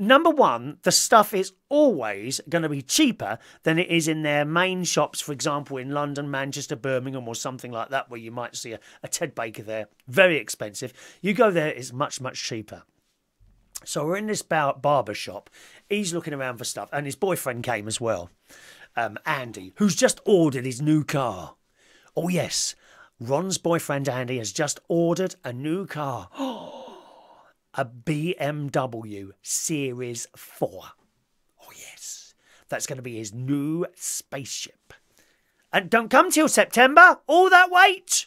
number one, the stuff is always going to be cheaper than it is in their main shops, for example, in London, Manchester, Birmingham or something like that, where you might see a, a Ted Baker there, very expensive. You go there, it's much, much cheaper. So we're in this bar barber shop. He's looking around for stuff, and his boyfriend came as well, um, Andy, who's just ordered his new car. Oh yes, Ron's boyfriend Andy has just ordered a new car, a B M W Series four. Oh yes, that's going to be his new spaceship. And don't come till September. All that wait.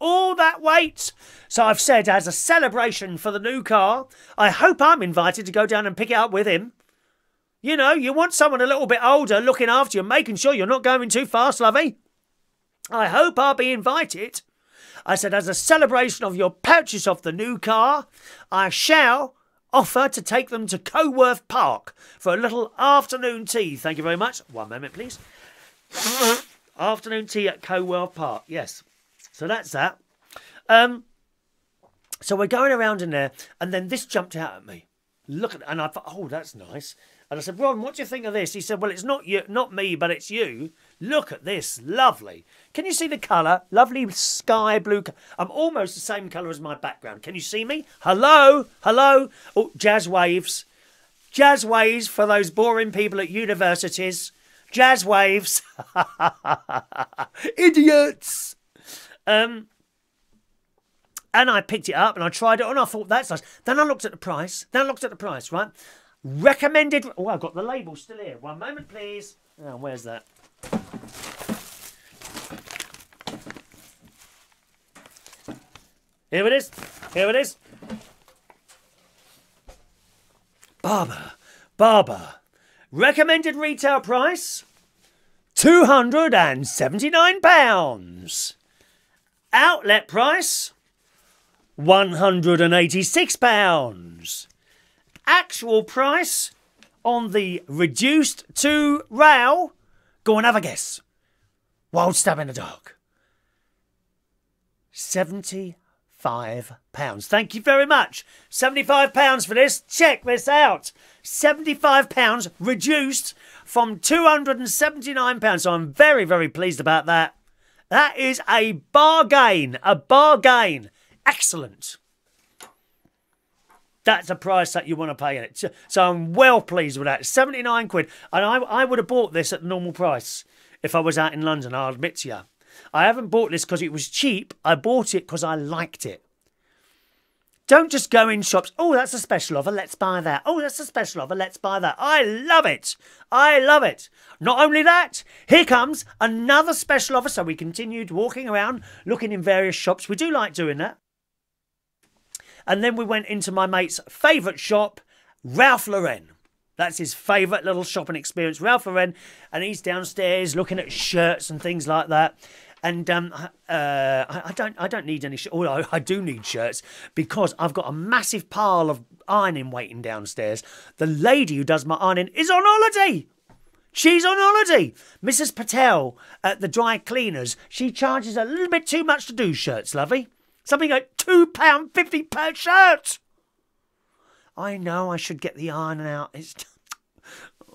All that wait. So I've said, as a celebration for the new car, I hope I'm invited to go down and pick it up with him. You know, you want someone a little bit older looking after you, making sure you're not going too fast, lovey. I hope I'll be invited. I said, as a celebration of your purchase of the new car, I shall offer to take them to Coworth Park for a little afternoon tea. Thank you very much. One moment, please. Afternoon tea at Coworth Park. Yes. So that's that. Um, so we're going around in there, and then this jumped out at me. Look at, and I thought, oh, that's nice. And I said, Ron, what do you think of this? He said, well, it's not you, not me, but it's you. Look at this, lovely. Can you see the colour? Lovely sky blue. I'm almost the same colour as my background. Can you see me? Hello, hello. Oh, jazz waves, jazz waves for those boring people at universities. Jazz waves, idiots. Um, and I picked it up and I tried it on. I thought, that's nice. Then I looked at the price. Then I looked at the price, right? Recommended. Oh, I've got the label still here. One moment, please. Oh, where's that? Here it is. Here it is. Barbour. Barbour. Recommended retail price, two hundred and seventy-nine pounds. Outlet price, one hundred and eighty-six pounds. Actual price on the reduced to rail. Go and have a guess. Wild stab in the dark. seventy-five pounds. Thank you very much. seventy-five pounds for this. Check this out. seventy-five pounds reduced from two hundred and seventy-nine pounds. So I'm very, very pleased about that. That is a bargain. A bargain. Excellent. That's a price that you want to pay in it. So I'm well pleased with that. seventy-nine quid. And I, I would have bought this at the normal price if I was out in London, I'll admit to you. I haven't bought this because it was cheap. I bought it because I liked it. Don't just go in shops. Oh, that's a special offer. Let's buy that. Oh, that's a special offer. Let's buy that. I love it. I love it. Not only that, here comes another special offer. So we continued walking around, looking in various shops. We do like doing that. And then we went into my mate's favourite shop, Ralph Lauren. That's his favourite little shopping experience, Ralph Lauren. And he's downstairs looking at shirts and things like that. And um, uh, I, I don't, I don't need any shirts. Oh, I, I do need shirts because I've got a massive pile of ironing waiting downstairs. The lady who does my ironing is on holiday. She's on holiday. Missus Patel at the dry cleaners. She charges a little bit too much to do shirts, lovey. Something like two pounds fifty per shirt. I know I should get the iron out. It's,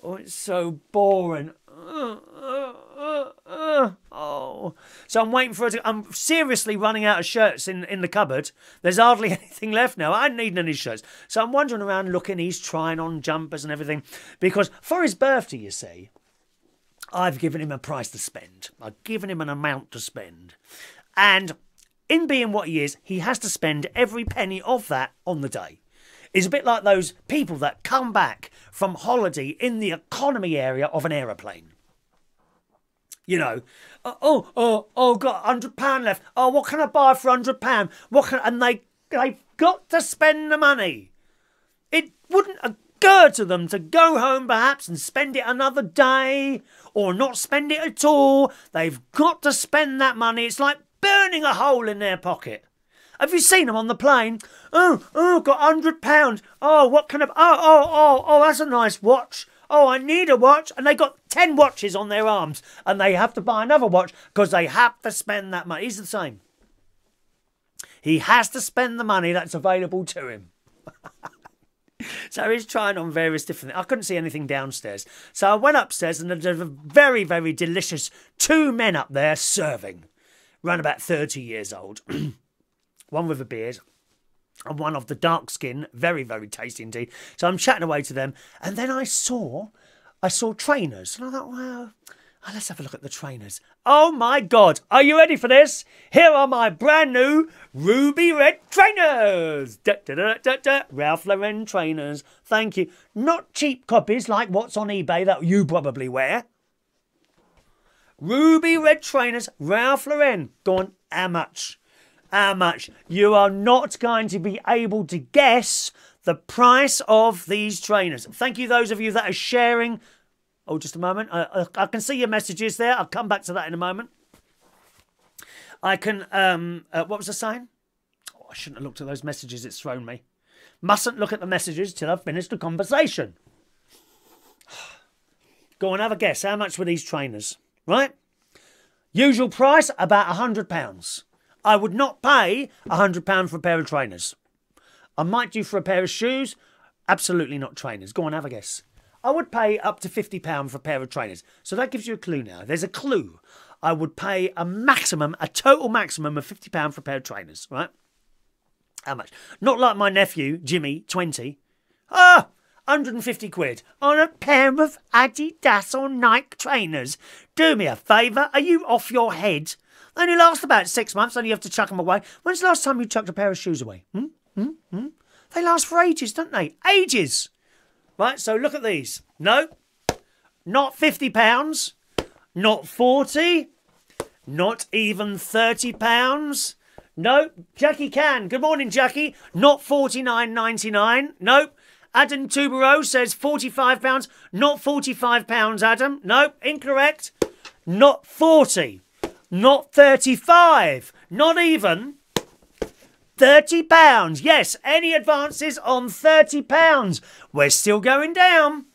oh, it's so boring. Uh, uh, uh, uh. Oh, so I'm waiting for it to, I'm seriously running out of shirts in, in the cupboard. There's hardly anything left now. I don't need any shirts. So I'm wandering around looking. He's trying on jumpers and everything. Because for his birthday, you see, I've given him a price to spend. I've given him an amount to spend. And in being what he is, he has to spend every penny of that on the day. It's a bit like those people that come back from holiday in the economy area of an aeroplane. You know, oh, oh, oh, got one hundred pounds left. Oh, what can I buy for one hundred pounds? What can, and they, they've got to spend the money. It wouldn't occur to them to go home perhaps and spend it another day or not spend it at all. They've got to spend that money. It's like burning a hole in their pocket. Have you seen them on the plane? Oh, oh, got one hundred pounds. Oh, what kind of... Oh, oh, oh, oh, that's a nice watch. Oh, I need a watch. And they got ten watches on their arms. And they have to buy another watch because they have to spend that money. He's the same. He has to spend the money that's available to him. So he's trying on various different things. I couldn't see anything downstairs. So I went upstairs and there were very, very delicious two men up there serving. Around about thirty years old. One with a beard, and one of the dark skin. Very, very tasty indeed. So I'm chatting away to them. And then I saw, I saw trainers. And I thought, well, let's have a look at the trainers. Oh, my God. Are you ready for this? Here are my brand new ruby red trainers. Da, da, da, da, da. Ralph Lauren trainers. Thank you. Not cheap copies like what's on eBay that you probably wear. Ruby red trainers. Ralph Lauren. Go on. How much? How much? You are not going to be able to guess the price of these trainers. Thank you, those of you that are sharing. Oh, just a moment. I, I, I can see your messages there. I'll come back to that in a moment. I can... Um, uh, what was I saying? Oh, I shouldn't have looked at those messages. It's thrown me. Mustn't look at the messages till I've finished the conversation. Go on, have a guess. How much were these trainers? Right? Usual price, about one hundred pounds. I would not pay one hundred pounds for a pair of trainers. I might do for a pair of shoes. Absolutely not trainers. Go on, have a guess. I would pay up to fifty pounds for a pair of trainers. So that gives you a clue now. There's a clue. I would pay a maximum, a total maximum of fifty pounds for a pair of trainers, right? How much? Not like my nephew, Jimmy, twenty. Ah! Oh! one hundred and fifty quid on a pair of Adidas or Nike trainers. Do me a favour. Are you off your head? They only last about six months and you have to chuck them away. When's the last time you chucked a pair of shoes away? Hmm? Hmm? Hmm? They last for ages, don't they? Ages. Right, so look at these. No, not fifty pounds, not forty, not even thirty pounds. No, Jackie Cann. Good morning, Jackie. Not forty-nine ninety-nine. Nope. Adam Tubero says forty-five pounds. Not forty-five pounds, Adam. Nope, incorrect. Not forty. Not thirty-five. Not even thirty pounds. Yes, any advances on thirty pounds? We're still going down.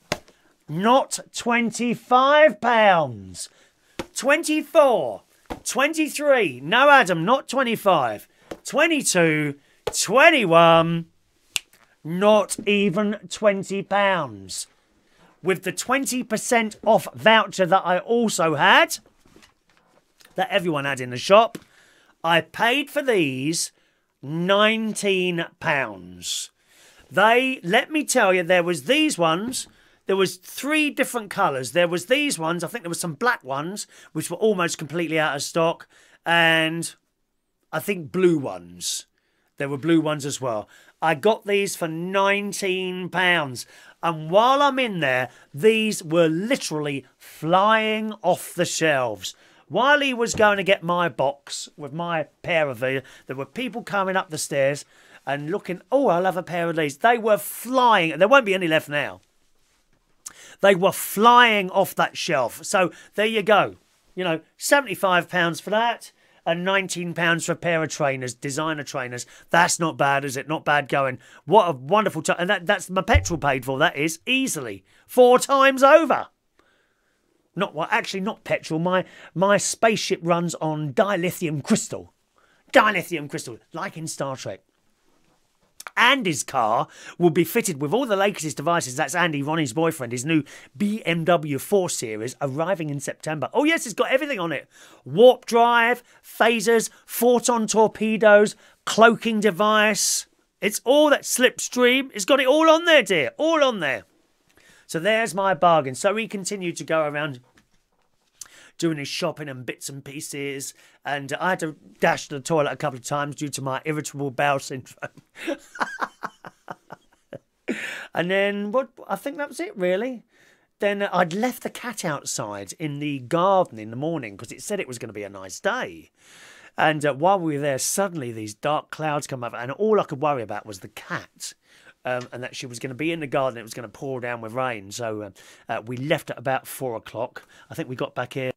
Not twenty-five pounds. twenty-four. twenty-three. No, Adam, not twenty-five. twenty-two. twenty-one. Not even twenty pounds. With the twenty percent off voucher that I also had, that everyone had in the shop, I paid for these nineteen pounds. They, let me tell you, there was these ones. There was three different colours. There was these ones. I think there were some black ones, which were almost completely out of stock. And I think blue ones. There were blue ones as well. I got these for nineteen pounds. And while I'm in there, these were literally flying off the shelves. While he was going to get my box with my pair of these, there were people coming up the stairs and looking, oh, I'll have a pair of these. They were flying. There won't be any left now. They were flying off that shelf. So there you go. You know, seventy-five pounds for that. And nineteen pounds for a pair of trainers, designer trainers. That's not bad, is it? Not bad going. What a wonderful time. And that, that's my petrol paid for. That is easily. Four times over. Not what? Well, actually, not petrol. My, my spaceship runs on dilithium crystal. Dilithium crystal. Like in Star Trek. Andy's car will be fitted with all the latest devices. That's Andy, Ronnie's boyfriend, his new B M W four series, arriving in September. Oh, yes, it's got everything on it. Warp drive, phasers, photon torpedoes, cloaking device. It's all that slipstream. It's got it all on there, dear. All on there. So there's my bargain. So we continue to go around doing his shopping and bits and pieces. And I had to dash to the toilet a couple of times due to my irritable bowel syndrome. And then, what? I think that was it, really. Then I'd left the cat outside in the garden in the morning because it said it was going to be a nice day. And uh, while we were there, suddenly these dark clouds come over. And all I could worry about was the cat. Um, and that she was going to be in the garden. It was going to pour down with rain. So uh, uh, we left at about four o'clock. I think we got back here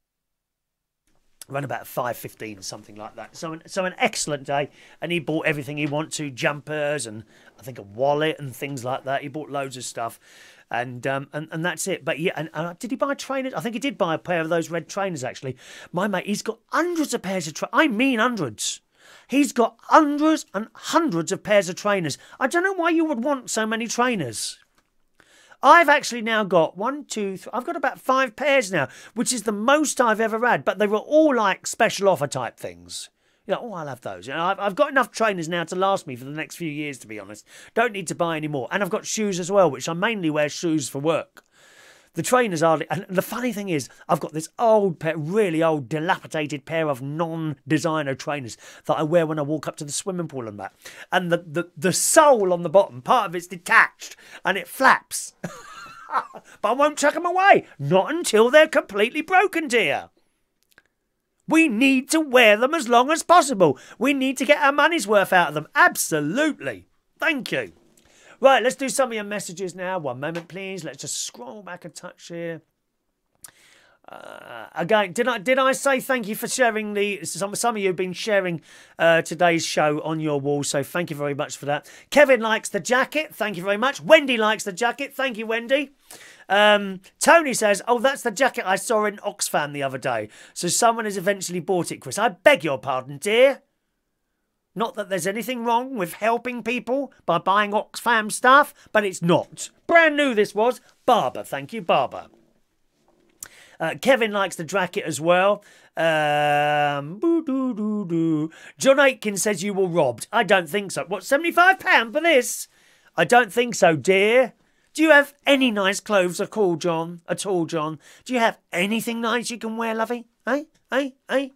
around about five fifteen, something like that. So an, so an excellent day. And he bought everything he wanted to, jumpers and I think a wallet and things like that. He bought loads of stuff. And um, and, and that's it. But yeah, and, and did he buy trainers? I think he did buy a pair of those red trainers, actually. My mate, he's got hundreds of pairs of trainers. I mean hundreds. He's got hundreds and hundreds of pairs of trainers. I don't know why you would want so many trainers. I've actually now got one, two, three. I've got about five pairs now, which is the most I've ever had. But they were all like special offer type things. You're like, oh, I'll have those. You know, I've, I've got enough trainers now to last me for the next few years, to be honest. Don't need to buy any more. And I've got shoes as well, which I mainly wear shoes for work. The trainers are... And the funny thing is, I've got this old pair, really old, dilapidated pair of non-designer trainers that I wear when I walk up to the swimming pool and that. And the, the, the sole on the bottom, part of it's detached, and it flaps. But I won't chuck them away. Not until they're completely broken, dear. We need to wear them as long as possible. We need to get our money's worth out of them. Absolutely. Thank you. Right, let's do some of your messages now. One moment, please. Let's just scroll back a touch here. Uh, again, did I did I say thank you for sharing the... Some, some of you have been sharing uh, today's show on your wall, so thank you very much for that. Kevin likes the jacket. Thank you very much. Wendy likes the jacket. Thank you, Wendy. Um, Tony says, oh, that's the jacket I saw in Oxfam the other day. So someone has eventually bought it, Chris. I beg your pardon, dear. Not that there's anything wrong with helping people by buying Oxfam stuff, but it's not. Brand new this was. Barbour, thank you, Barbour. Uh, Kevin likes the jacket as well. Um, boo doo doo doo. John Aitken says you were robbed. I don't think so. What, seventy-five pounds for this? I don't think so, dear. Do you have any nice clothes at all, John? At all, John? Do you have anything nice you can wear, lovey? Hey, hey, hey.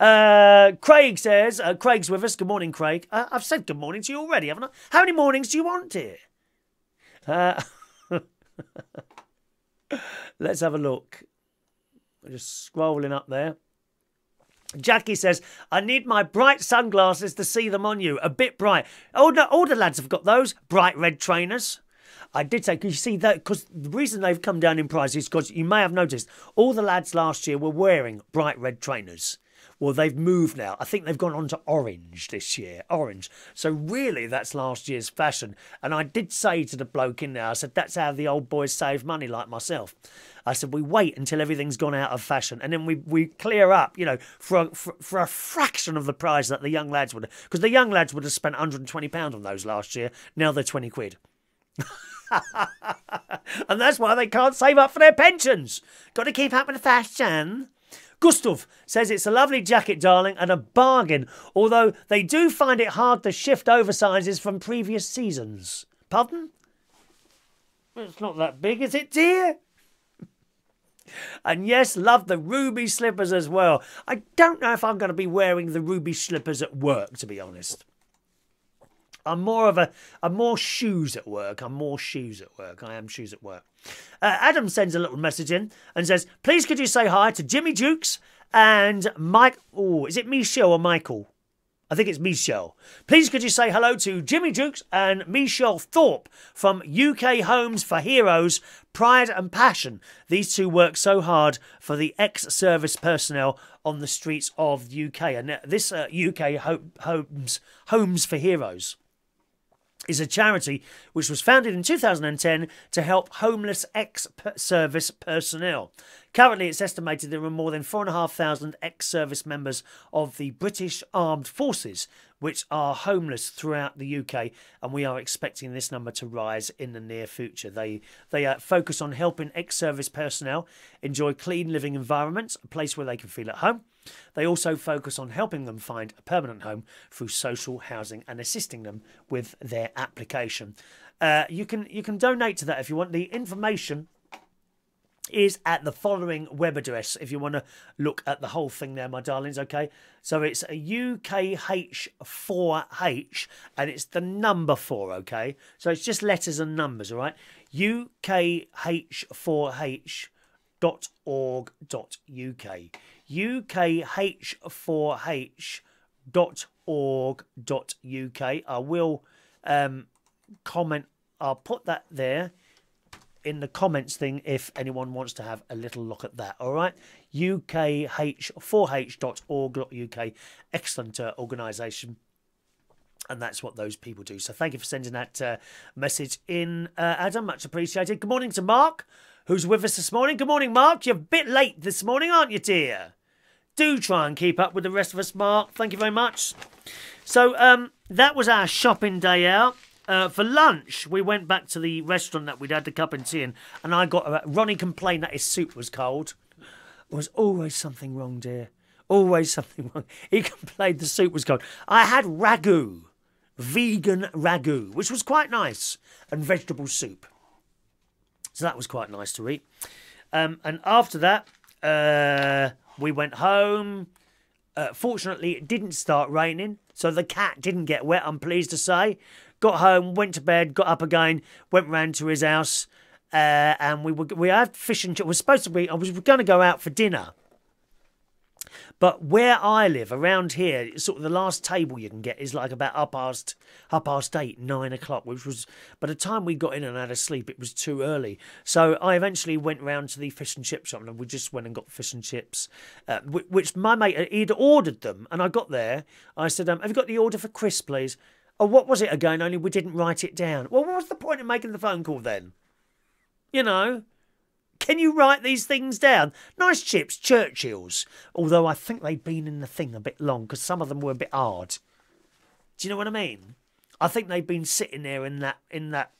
Uh, Craig says, uh, Craig's with us. Good morning, Craig. Uh, I've said good morning to you already, haven't I? How many mornings do you want, dear? Uh, let's have a look. We're just scrolling up there. Jackie says, I need my bright sunglasses to see them on you. A bit bright. Oh, no, all the lads have got those. Bright red trainers. I did say, because you see that, because the reason they've come down in price is because you may have noticed all the lads last year were wearing bright red trainers. Well, they've moved now. I think they've gone on to orange this year. Orange. So really, that's last year's fashion. And I did say to the bloke in there, I said, that's how the old boys save money, like myself. I said, we wait until everything's gone out of fashion. And then we, we clear up, you know, for, for, for a fraction of the price that the young lads would have. Because the young lads would have spent one hundred and twenty pounds on those last year. Now they're twenty quid. And that's why they can't save up for their pensions. Got to keep up with the fashion. Gustav says it's a lovely jacket, darling, and a bargain, although they do find it hard to shift oversizes from previous seasons. Pardon? It's not that big, is it, dear? And yes, love the ruby slippers as well. I don't know if I'm going to be wearing the ruby slippers at work, to be honest. I'm more of a, I'm more shoes at work. I'm more shoes at work. I am shoes at work. Uh, Adam sends a little message in and says, please could you say hi to Jimmy Dukes and Mike... Oh, is it Michelle or Michael? I think it's Michelle. Please could you say hello to Jimmy Dukes and Michelle Thorpe from U K Homes for Heroes, Pride and Passion. These two work so hard for the ex-service personnel on the streets of the U K. And this uh, U K ho homes, Homes for Heroes is a charity which was founded in two thousand and ten to help homeless ex-service personnel. Currently, it's estimated there are more than four thousand five hundred ex-service members of the British Armed Forces, which are homeless throughout the U K, and we are expecting this number to rise in the near future. They they uh, focus on helping ex-service personnel enjoy clean living environments, a place where they can feel at home. They also focus on helping them find a permanent home through social housing and assisting them with their application. Uh, you can you can donate to that if you want. The information is at the following web address if you want to look at the whole thing there, my darlings, okay? So it's a U K H four H, and it's the number four, okay? So it's just letters and numbers, all right? U K H four H dot org dot U K. U K H four H dot org dot U K. I will um, comment. I'll put that there in the comments thing if anyone wants to have a little look at that. All right. U K H four H dot org dot U K. Excellent uh, organisation. And that's what those people do. So thank you for sending that uh, message in, uh, Adam. Much appreciated. Good morning to Mark, who's with us this morning. Good morning, Mark. You're a bit late this morning, aren't you, dear? Do try and keep up with the rest of us, Mark. Thank you very much. So um, that was our shopping day out. Uh, for lunch, we went back to the restaurant that we'd had the cup and tea in, and I got... Uh, Ronnie complained that his soup was cold. There was always something wrong, dear. Always something wrong. He complained the soup was cold. I had ragu, vegan ragu, which was quite nice, and vegetable soup. So that was quite nice to eat. Um, and after that, uh, we went home. Uh, fortunately, it didn't start raining, so the cat didn't get wet, I'm pleased to say. Got home, went to bed, got up again, went round to his house, uh, and we were, we had fish and chips. We were supposed to be, I was going to go out for dinner. But where I live, around here, sort of the last table you can get is like about half past, half past eight, nine o'clock, which was, by the time we got in and had a sleep, it was too early. So I eventually went round to the fish and chip shop and we just went and got fish and chips, uh, which my mate, he'd ordered them. And I got there, I said, um, have you got the order for Chris, please? Oh, what was it again? Only we didn't write it down. Well, what was the point of making the phone call then? You know? Can you write these things down? Nice chips, Churchill's. Although I think they'd been in the thing a bit long because some of them were a bit hard. Do you know what I mean? I think they'd been sitting there in that, in that,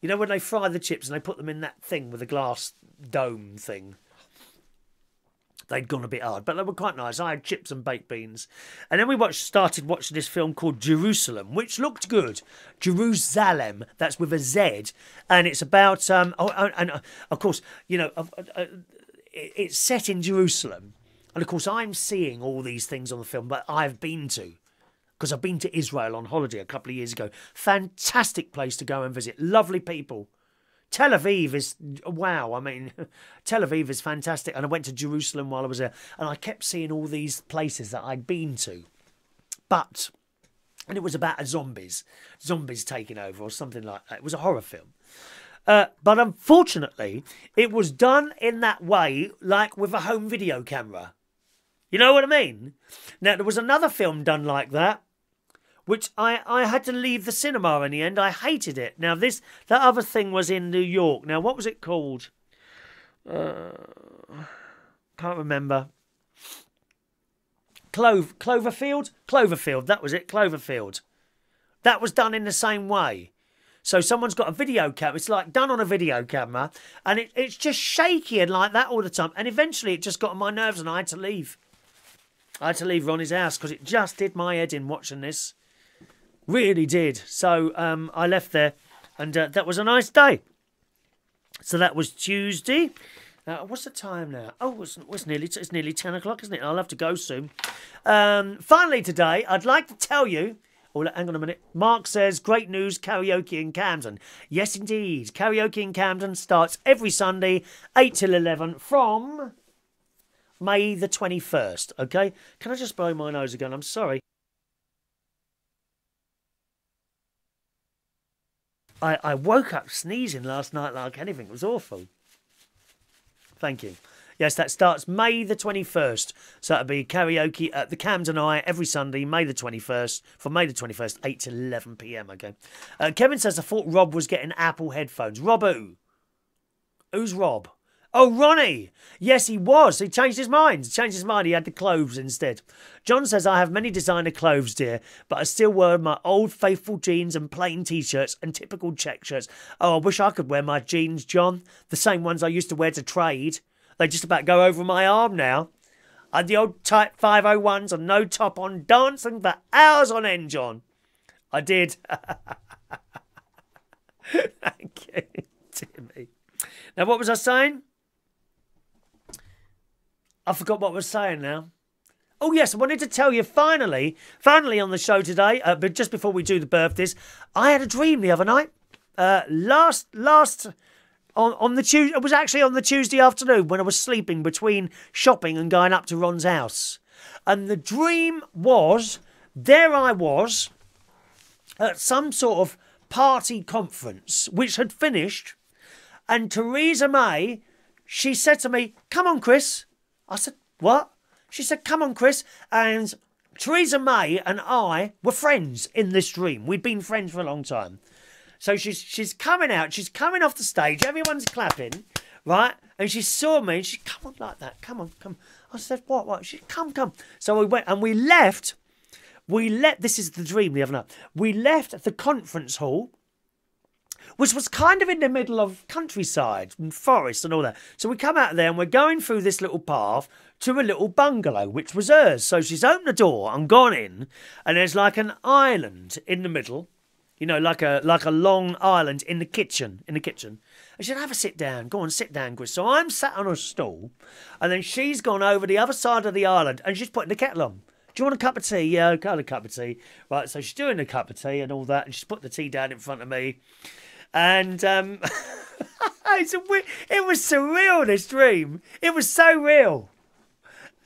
you know, when they fry the chips and they put them in that thing with a glass dome thing. They'd gone a bit hard, but they were quite nice. I had chips and baked beans. And then we watched, started watching this film called Jerusalem, which looked good. Jerusalem, that's with a Z. And it's about, um, oh, and uh, of course, you know, uh, uh, it's set in Jerusalem. And of course, I'm seeing all these things on the film that I've been to, because I've been to Israel on holiday a couple of years ago. Fantastic place to go and visit. Lovely people. Tel Aviv is, wow, I mean, Tel Aviv is fantastic. And I went to Jerusalem while I was there. And I kept seeing all these places that I'd been to. But, and it was about a zombies. Zombies taking over or something like that. It was a horror film. Uh, but unfortunately, it was done in that way, like with a home video camera. You know what I mean? Now, there was another film done like that, which I, I had to leave the cinema in the end. I hated it. Now, this, that other thing was in New York. Now, what was it called? Uh, can't remember. Clove, Cloverfield? Cloverfield, that was it, Cloverfield. That was done in the same way. So someone's got a video camera. It's like done on a video camera. And it, it's just shaky and like that all the time. And eventually it just got on my nerves and I had to leave. I had to leave Ronnie's house because it just did my head in watching this. Really did. So um, I left there, and uh, that was a nice day. So that was Tuesday. Uh, what's the time now? Oh, it's, it's nearly it's nearly ten o'clock, isn't it? I'll have to go soon. Um, finally today, I'd like to tell you. Oh, hang on a minute. Mark says great news: karaoke in Camden. Yes, indeed. Karaoke in Camden starts every Sunday, eight till eleven from May the twenty-first. Okay. Can I just blow my nose again? I'm sorry. I, I woke up sneezing last night like anything. It was awful. Thank you. Yes, that starts May the twenty-first. So that'll be karaoke at the Camden Eye every Sunday, May the twenty-first. For May the twenty-first, eight to eleven p m, okay. Uh, Kevin says, I thought Rob was getting Apple headphones. Rob who? Who's Rob? Oh, Ronnie. Yes, he was. He changed his mind. He changed his mind. He had the clothes instead. John says, I have many designer clothes, dear, but I still wear my old faithful jeans and plain T-shirts and typical check shirts. Oh, I wish I could wear my jeans, John. The same ones I used to wear to trade. They just about go over my arm now. I had the old tight five oh ones and no top on, dancing for hours on end, John. I did. Thank you, Timmy. Now, what was I saying? I forgot what I was saying now. Oh, yes, I wanted to tell you finally, finally on the show today, uh, but just before we do the birthdays, I had a dream the other night. Uh, last, last, on, on the Tuesday, it was actually on the Tuesday afternoon when I was sleeping between shopping and going up to Ron's house. And the dream was, there I was at some sort of party conference, which had finished, and Theresa May, she said to me, come on, Chris. I said, what? She said, come on, Chris. And Theresa May and I were friends in this dream. We'd been friends for a long time. So she's, she's coming out. She's coming off the stage. Everyone's clapping, right? And she saw me and she come on like that. Come on, come. I said, what, what? She said, come, come. So we went and we left. We left. This is the dream the other night. We left the conference hall, which was kind of in the middle of countryside and forest and all that. So we come out of there and we're going through this little path, to a little bungalow, which was hers. So she's opened the door and gone in, and there's like an island in the middle, you know, like a like a long island in the kitchen, in the kitchen. And she said, have a sit down. Go on, sit down, Chris. So I'm sat on a stool, and then she's gone over the other side of the island, and she's putting the kettle on. Do you want a cup of tea? Yeah, I've got a cup of tea. Right, so she's doing a cup of tea and all that, and she's put the tea down in front of me. And um, it's a, it was surreal, this dream. It was so real.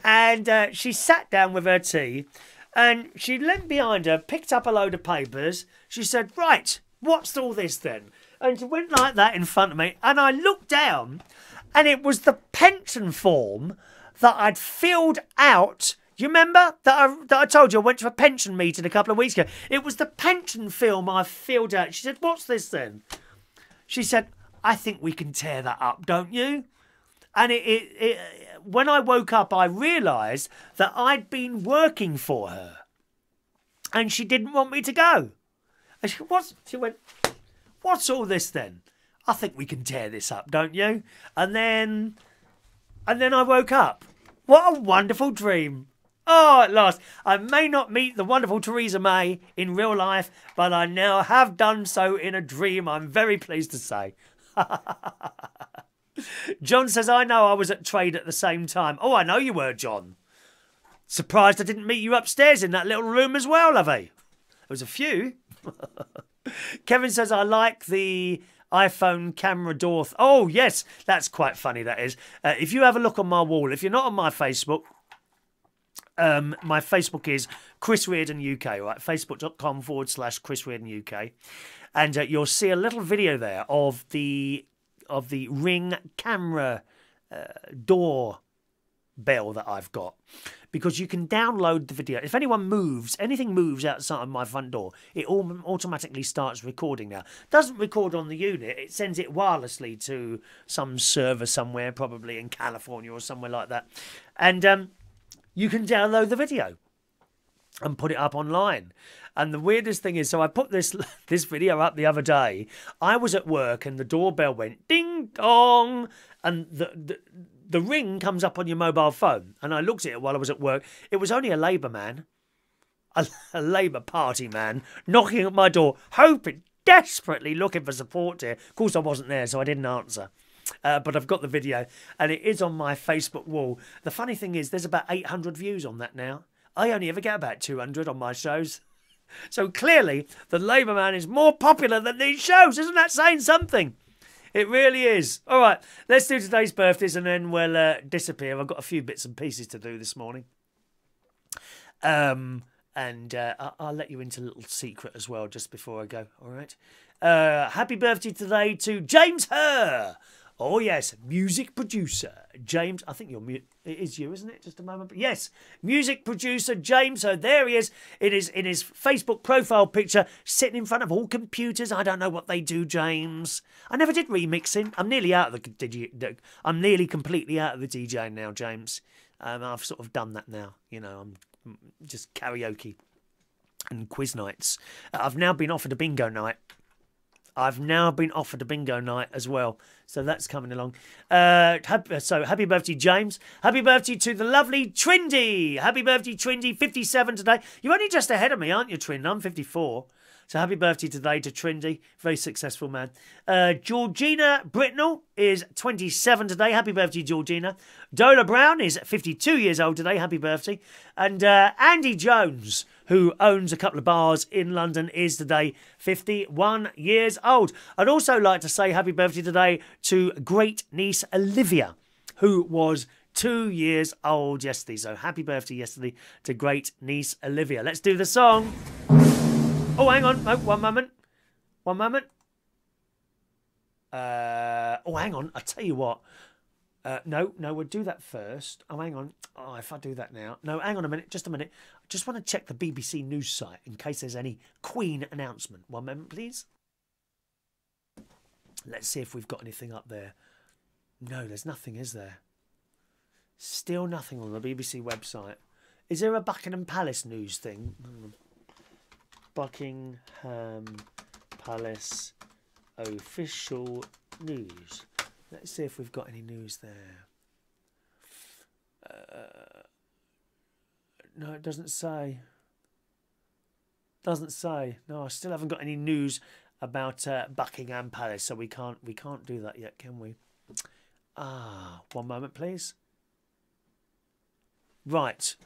And uh, she sat down with her tea, and she leant behind her, picked up a load of papers. She said, right, what's all this then? And she went like that in front of me, and I looked down, and it was the pension form that I'd filled out. Do you remember that I, that I told you I went to a pension meeting a couple of weeks ago? It was the pension form I filled out. She said, what's this then? She said, I think we can tear that up, don't you? And it, it, it, when I woke up, I realised that I'd been working for her, and she didn't want me to go. And she, what's, she went, what's all this then? I think we can tear this up, don't you? And then, and then I woke up. What a wonderful dream. Oh, at last. I may not meet the wonderful Theresa May in real life, but I now have done so in a dream, I'm very pleased to say. John says, I know I was at trade at the same time. Oh, I know you were, John. Surprised I didn't meet you upstairs in that little room as well, lovey. There was a few. Kevin says, I like the iPhone camera door. Th oh, yes. That's quite funny, that is. Uh, if you have a look on my wall, if you're not on my Facebook... Um, my Facebook is Chris Reardon U K, right? Facebook.com forward slash Chris Reardon UK. And uh, you'll see a little video there of the of the Ring camera uh, door bell that I've got. Because you can download the video. If anyone moves, anything moves outside my front door, it all automatically starts recording now. It doesn't record on the unit. It sends it wirelessly to some server somewhere, probably in California or somewhere like that. And... um you can download the video and put it up online. And the weirdest thing is, so I put this this video up the other day. I was at work and the doorbell went ding dong, and the the, the ring comes up on your mobile phone. And I looked at it while I was at work. It was only a Labour man, a, a Labour Party man, knocking at my door, hoping, desperately looking for support here. Of course, I wasn't there, so I didn't answer. Uh, but I've got the video, and it is on my Facebook wall. The funny thing is, there's about eight hundred views on that now. I only ever get about two hundred on my shows. So clearly, the Labour man is more popular than these shows. Isn't that saying something? It really is. All right, let's do today's birthdays, and then we'll uh, disappear. I've got a few bits and pieces to do this morning. Um, and uh, I I'll let you into a little secret as well just before I go, all right? Uh, happy birthday today to James Herr. Oh, yes, music producer, James. I think you're mu it is you, isn't it? Just a moment. Yes, music producer, James. So there he is. It is in his Facebook profile picture, sitting in front of all computers. I don't know what they do, James. I never did remixing. I'm nearly out of the D J. I'm nearly completely out of the D J now, James. Um, I've sort of done that now. You know, I'm just karaoke and quiz nights. I've now been offered a bingo night. I've now been offered a bingo night as well. So that's coming along. Uh, so happy birthday, James. Happy birthday to the lovely Twindy. Happy birthday, Twindy. fifty-seven today. You're only just ahead of me, aren't you, Twindy? I'm fifty-four. So happy birthday today to Twindy. Very successful man. Uh, Georgina Britnell is twenty-seven today. Happy birthday, Georgina. Dola Brown is fifty-two years old today. Happy birthday. And uh, Andy Jones, who owns a couple of bars in London, is today fifty-one years old. I'd also like to say happy birthday today to great-niece Olivia, who was two years old yesterday. So happy birthday yesterday to great-niece Olivia. Let's do the song. Oh, hang on. Oh, one moment. One moment. Uh, oh, hang on. I'll tell you what. Uh, no, no, we'll do that first. Oh, hang on. Oh, if I do that now. No, hang on a minute. Just a minute. I just want to check the B B C news site in case there's any Queen announcement. One moment, please. Let's see if we've got anything up there. No, there's nothing, is there? Still nothing on the B B C website. Is there a Buckingham Palace news thing? Mm. Buckingham Palace official news. Let's see if we've got any news there. Uh, no, it doesn't say. Doesn't say. No, I still haven't got any news about uh, Buckingham Palace, so we can't we can't do that yet, can we? Ah, one moment, please. Right.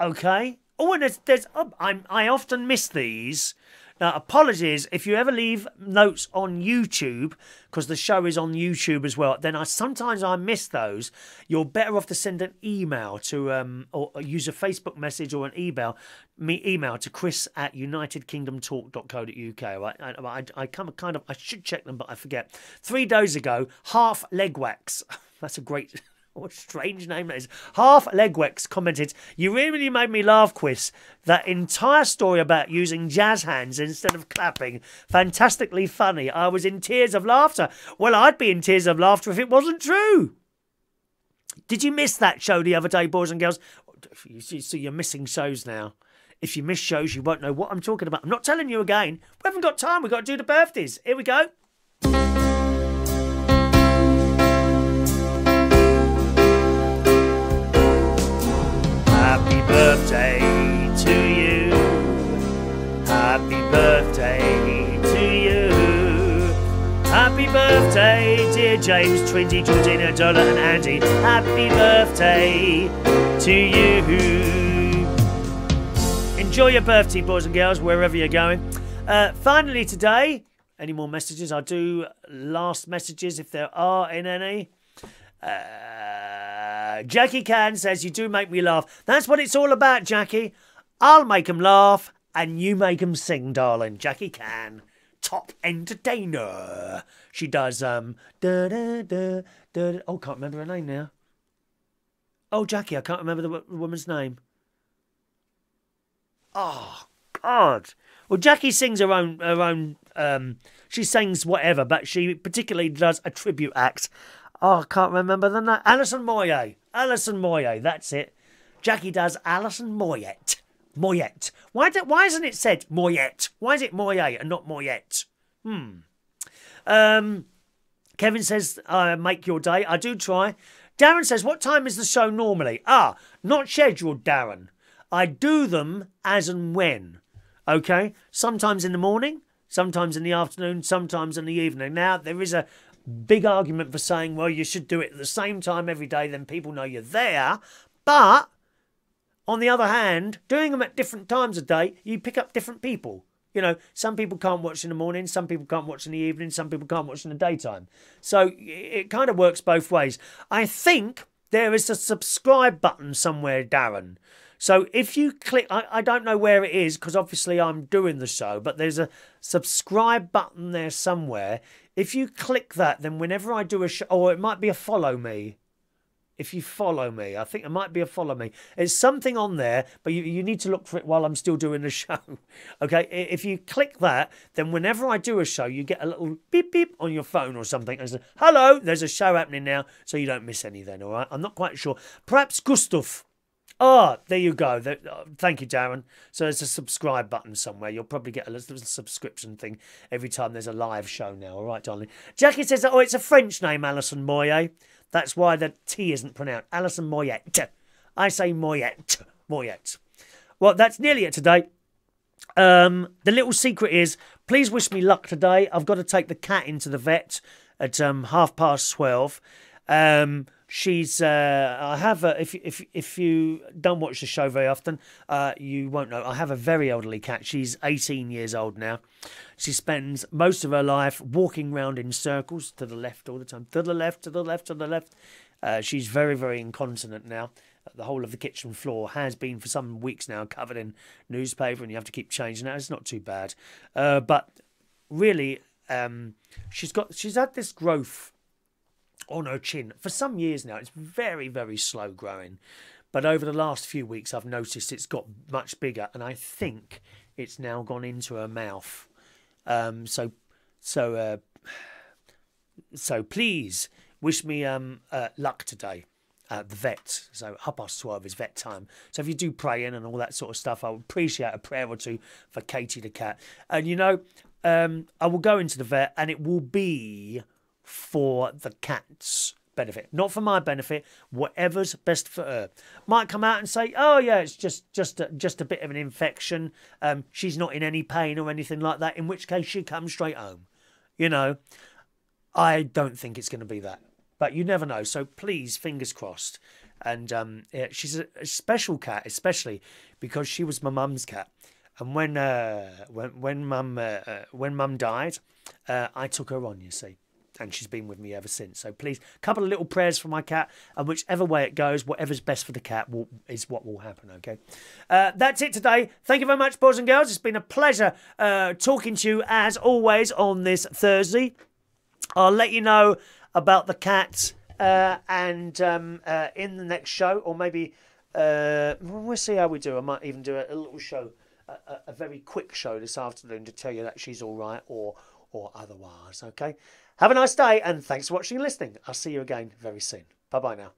Okay. Oh, and there's, there's oh, I'm, I often miss these. Now, apologies if you ever leave notes on YouTube, because the show is on YouTube as well. Then I sometimes I miss those. You're better off to send an email to um or use a Facebook message or an email, me email to Chris at united kingdom talk dot co dot U K. Right, I, I, I come kind of I should check them, but I forget. Three days ago, half leg wax. That's a great. What a strange name that is. Half Legwex commented, "You really made me laugh, Chris. That entire story about using jazz hands instead of clapping. Fantastically funny. I was in tears of laughter." Well, I'd be in tears of laughter if it wasn't true. Did you miss that show the other day, boys and girls? So you're missing shows now. If you miss shows, you won't know what I'm talking about. I'm not telling you again. We haven't got time. We've got to do the birthdays. Here we go. Happy birthday to you. Happy birthday to you. Happy birthday, dear James, Twindy, Georgina, Dollar and Andy. Happy birthday to you. Enjoy your birthday, boys and girls, wherever you're going. Uh, finally today, any more messages? I'll do last messages if there are in any. Uh, Jackie Cann says, "You do make me laugh." That's what it's all about, Jackie. I'll make them laugh and you make them sing, darling. Jackie Cann, top entertainer. She does, um, da, da, da, da, oh, can't remember her name now. Oh, Jackie, I can't remember the, the woman's name. Oh, God. Well, Jackie sings her own, her own, um, she sings whatever, but she particularly does a tribute act. Oh, I can't remember the name. Alison Moyet. Alison Moyet. That's it. Jackie does Alison Moyet. Moyet. Why do, Why isn't it said Moyet? Why is it Moyet and not Moyet? Hmm. Um, Kevin says, uh, "Make your day." I do try. Darren says, "What time is the show normally?" Ah, not scheduled, Darren. I do them as and when. Okay. Sometimes in the morning. Sometimes in the afternoon. Sometimes in the evening. Now, there is a big argument for saying, well, you should do it at the same time every day, then people know you're there. But, on the other hand, doing them at different times of day, you pick up different people. You know, some people can't watch in the morning, some people can't watch in the evening, some people can't watch in the daytime. So, it kind of works both ways. I think there is a subscribe button somewhere, Darren. So, if you click, I, I don't know where it is, because obviously I'm doing the show, but there's a subscribe button there somewhere. If you click that, then whenever I do a show, or it might be a follow me. If you follow me, I think it might be a follow me. It's something on there, but you, you need to look for it while I'm still doing the show. Okay, if you click that, then whenever I do a show, you get a little beep beep on your phone or something. And say, hello, there's a show happening now, so you don't miss any then, all right? I'm not quite sure. Perhaps Gustav. Ah, oh, there you go. There, oh, thank you, Darren. So there's a subscribe button somewhere. You'll probably get a little subscription thing every time there's a live show now. All right, darling. Jackie says, oh, it's a French name, Alison Moyet. That's why the T isn't pronounced. Alison Moyet. I say Moyet. Moyet. Well, that's nearly it today. Um, the little secret is, please wish me luck today. I've got to take the cat into the vet at um, half past twelve. Um... She's, uh, I have, a, if, if, if you don't watch the show very often, uh, you won't know. I have a very elderly cat. She's eighteen years old now. She spends most of her life walking round in circles to the left all the time. To the left, to the left, to the left. Uh, she's very, very incontinent now. The whole of the kitchen floor has been for some weeks now covered in newspaper and you have to keep changing that. It's not too bad. Uh, but really, um, she's got, she's had this growth on her chin for some years now. It's very, very slow growing, but over the last few weeks I've noticed it's got much bigger, and I think it's now gone into her mouth. Um, so, so, uh, so please wish me um uh, luck today at the vet. So half past twelve is vet time. So if you do praying and all that sort of stuff, I would appreciate a prayer or two for Katie the cat. And you know, um, I will go into the vet, and it will be for the cat's benefit, not for my benefit, whatever's best for her. Might come out and say, oh yeah, it's just just a, just a bit of an infection, um she's not in any pain or anything like that, in which case she comes straight home. You know, I don't think it's going to be that, but you never know, so please, fingers crossed. And um yeah, she's a, a special cat, especially because she was my mum's cat. And when uh, when when mum uh, uh, when mum died, uh, I took her on, you see, and she's been with me ever since. So please, a couple of little prayers for my cat, and whichever way it goes, whatever's best for the cat will, is what will happen. Okay, uh, that's it today. Thank you very much, boys and girls. It's been a pleasure uh, talking to you as always on this Thursday. I'll let you know about the cat uh, and um, uh, in the next show, or maybe uh, we'll see how we do. I might even do a, a little show. A, a very quick show this afternoon to tell you that she's all right, or or otherwise. Okay, have a nice day, and thanks for watching and listening. I'll see you again very soon. Bye bye now.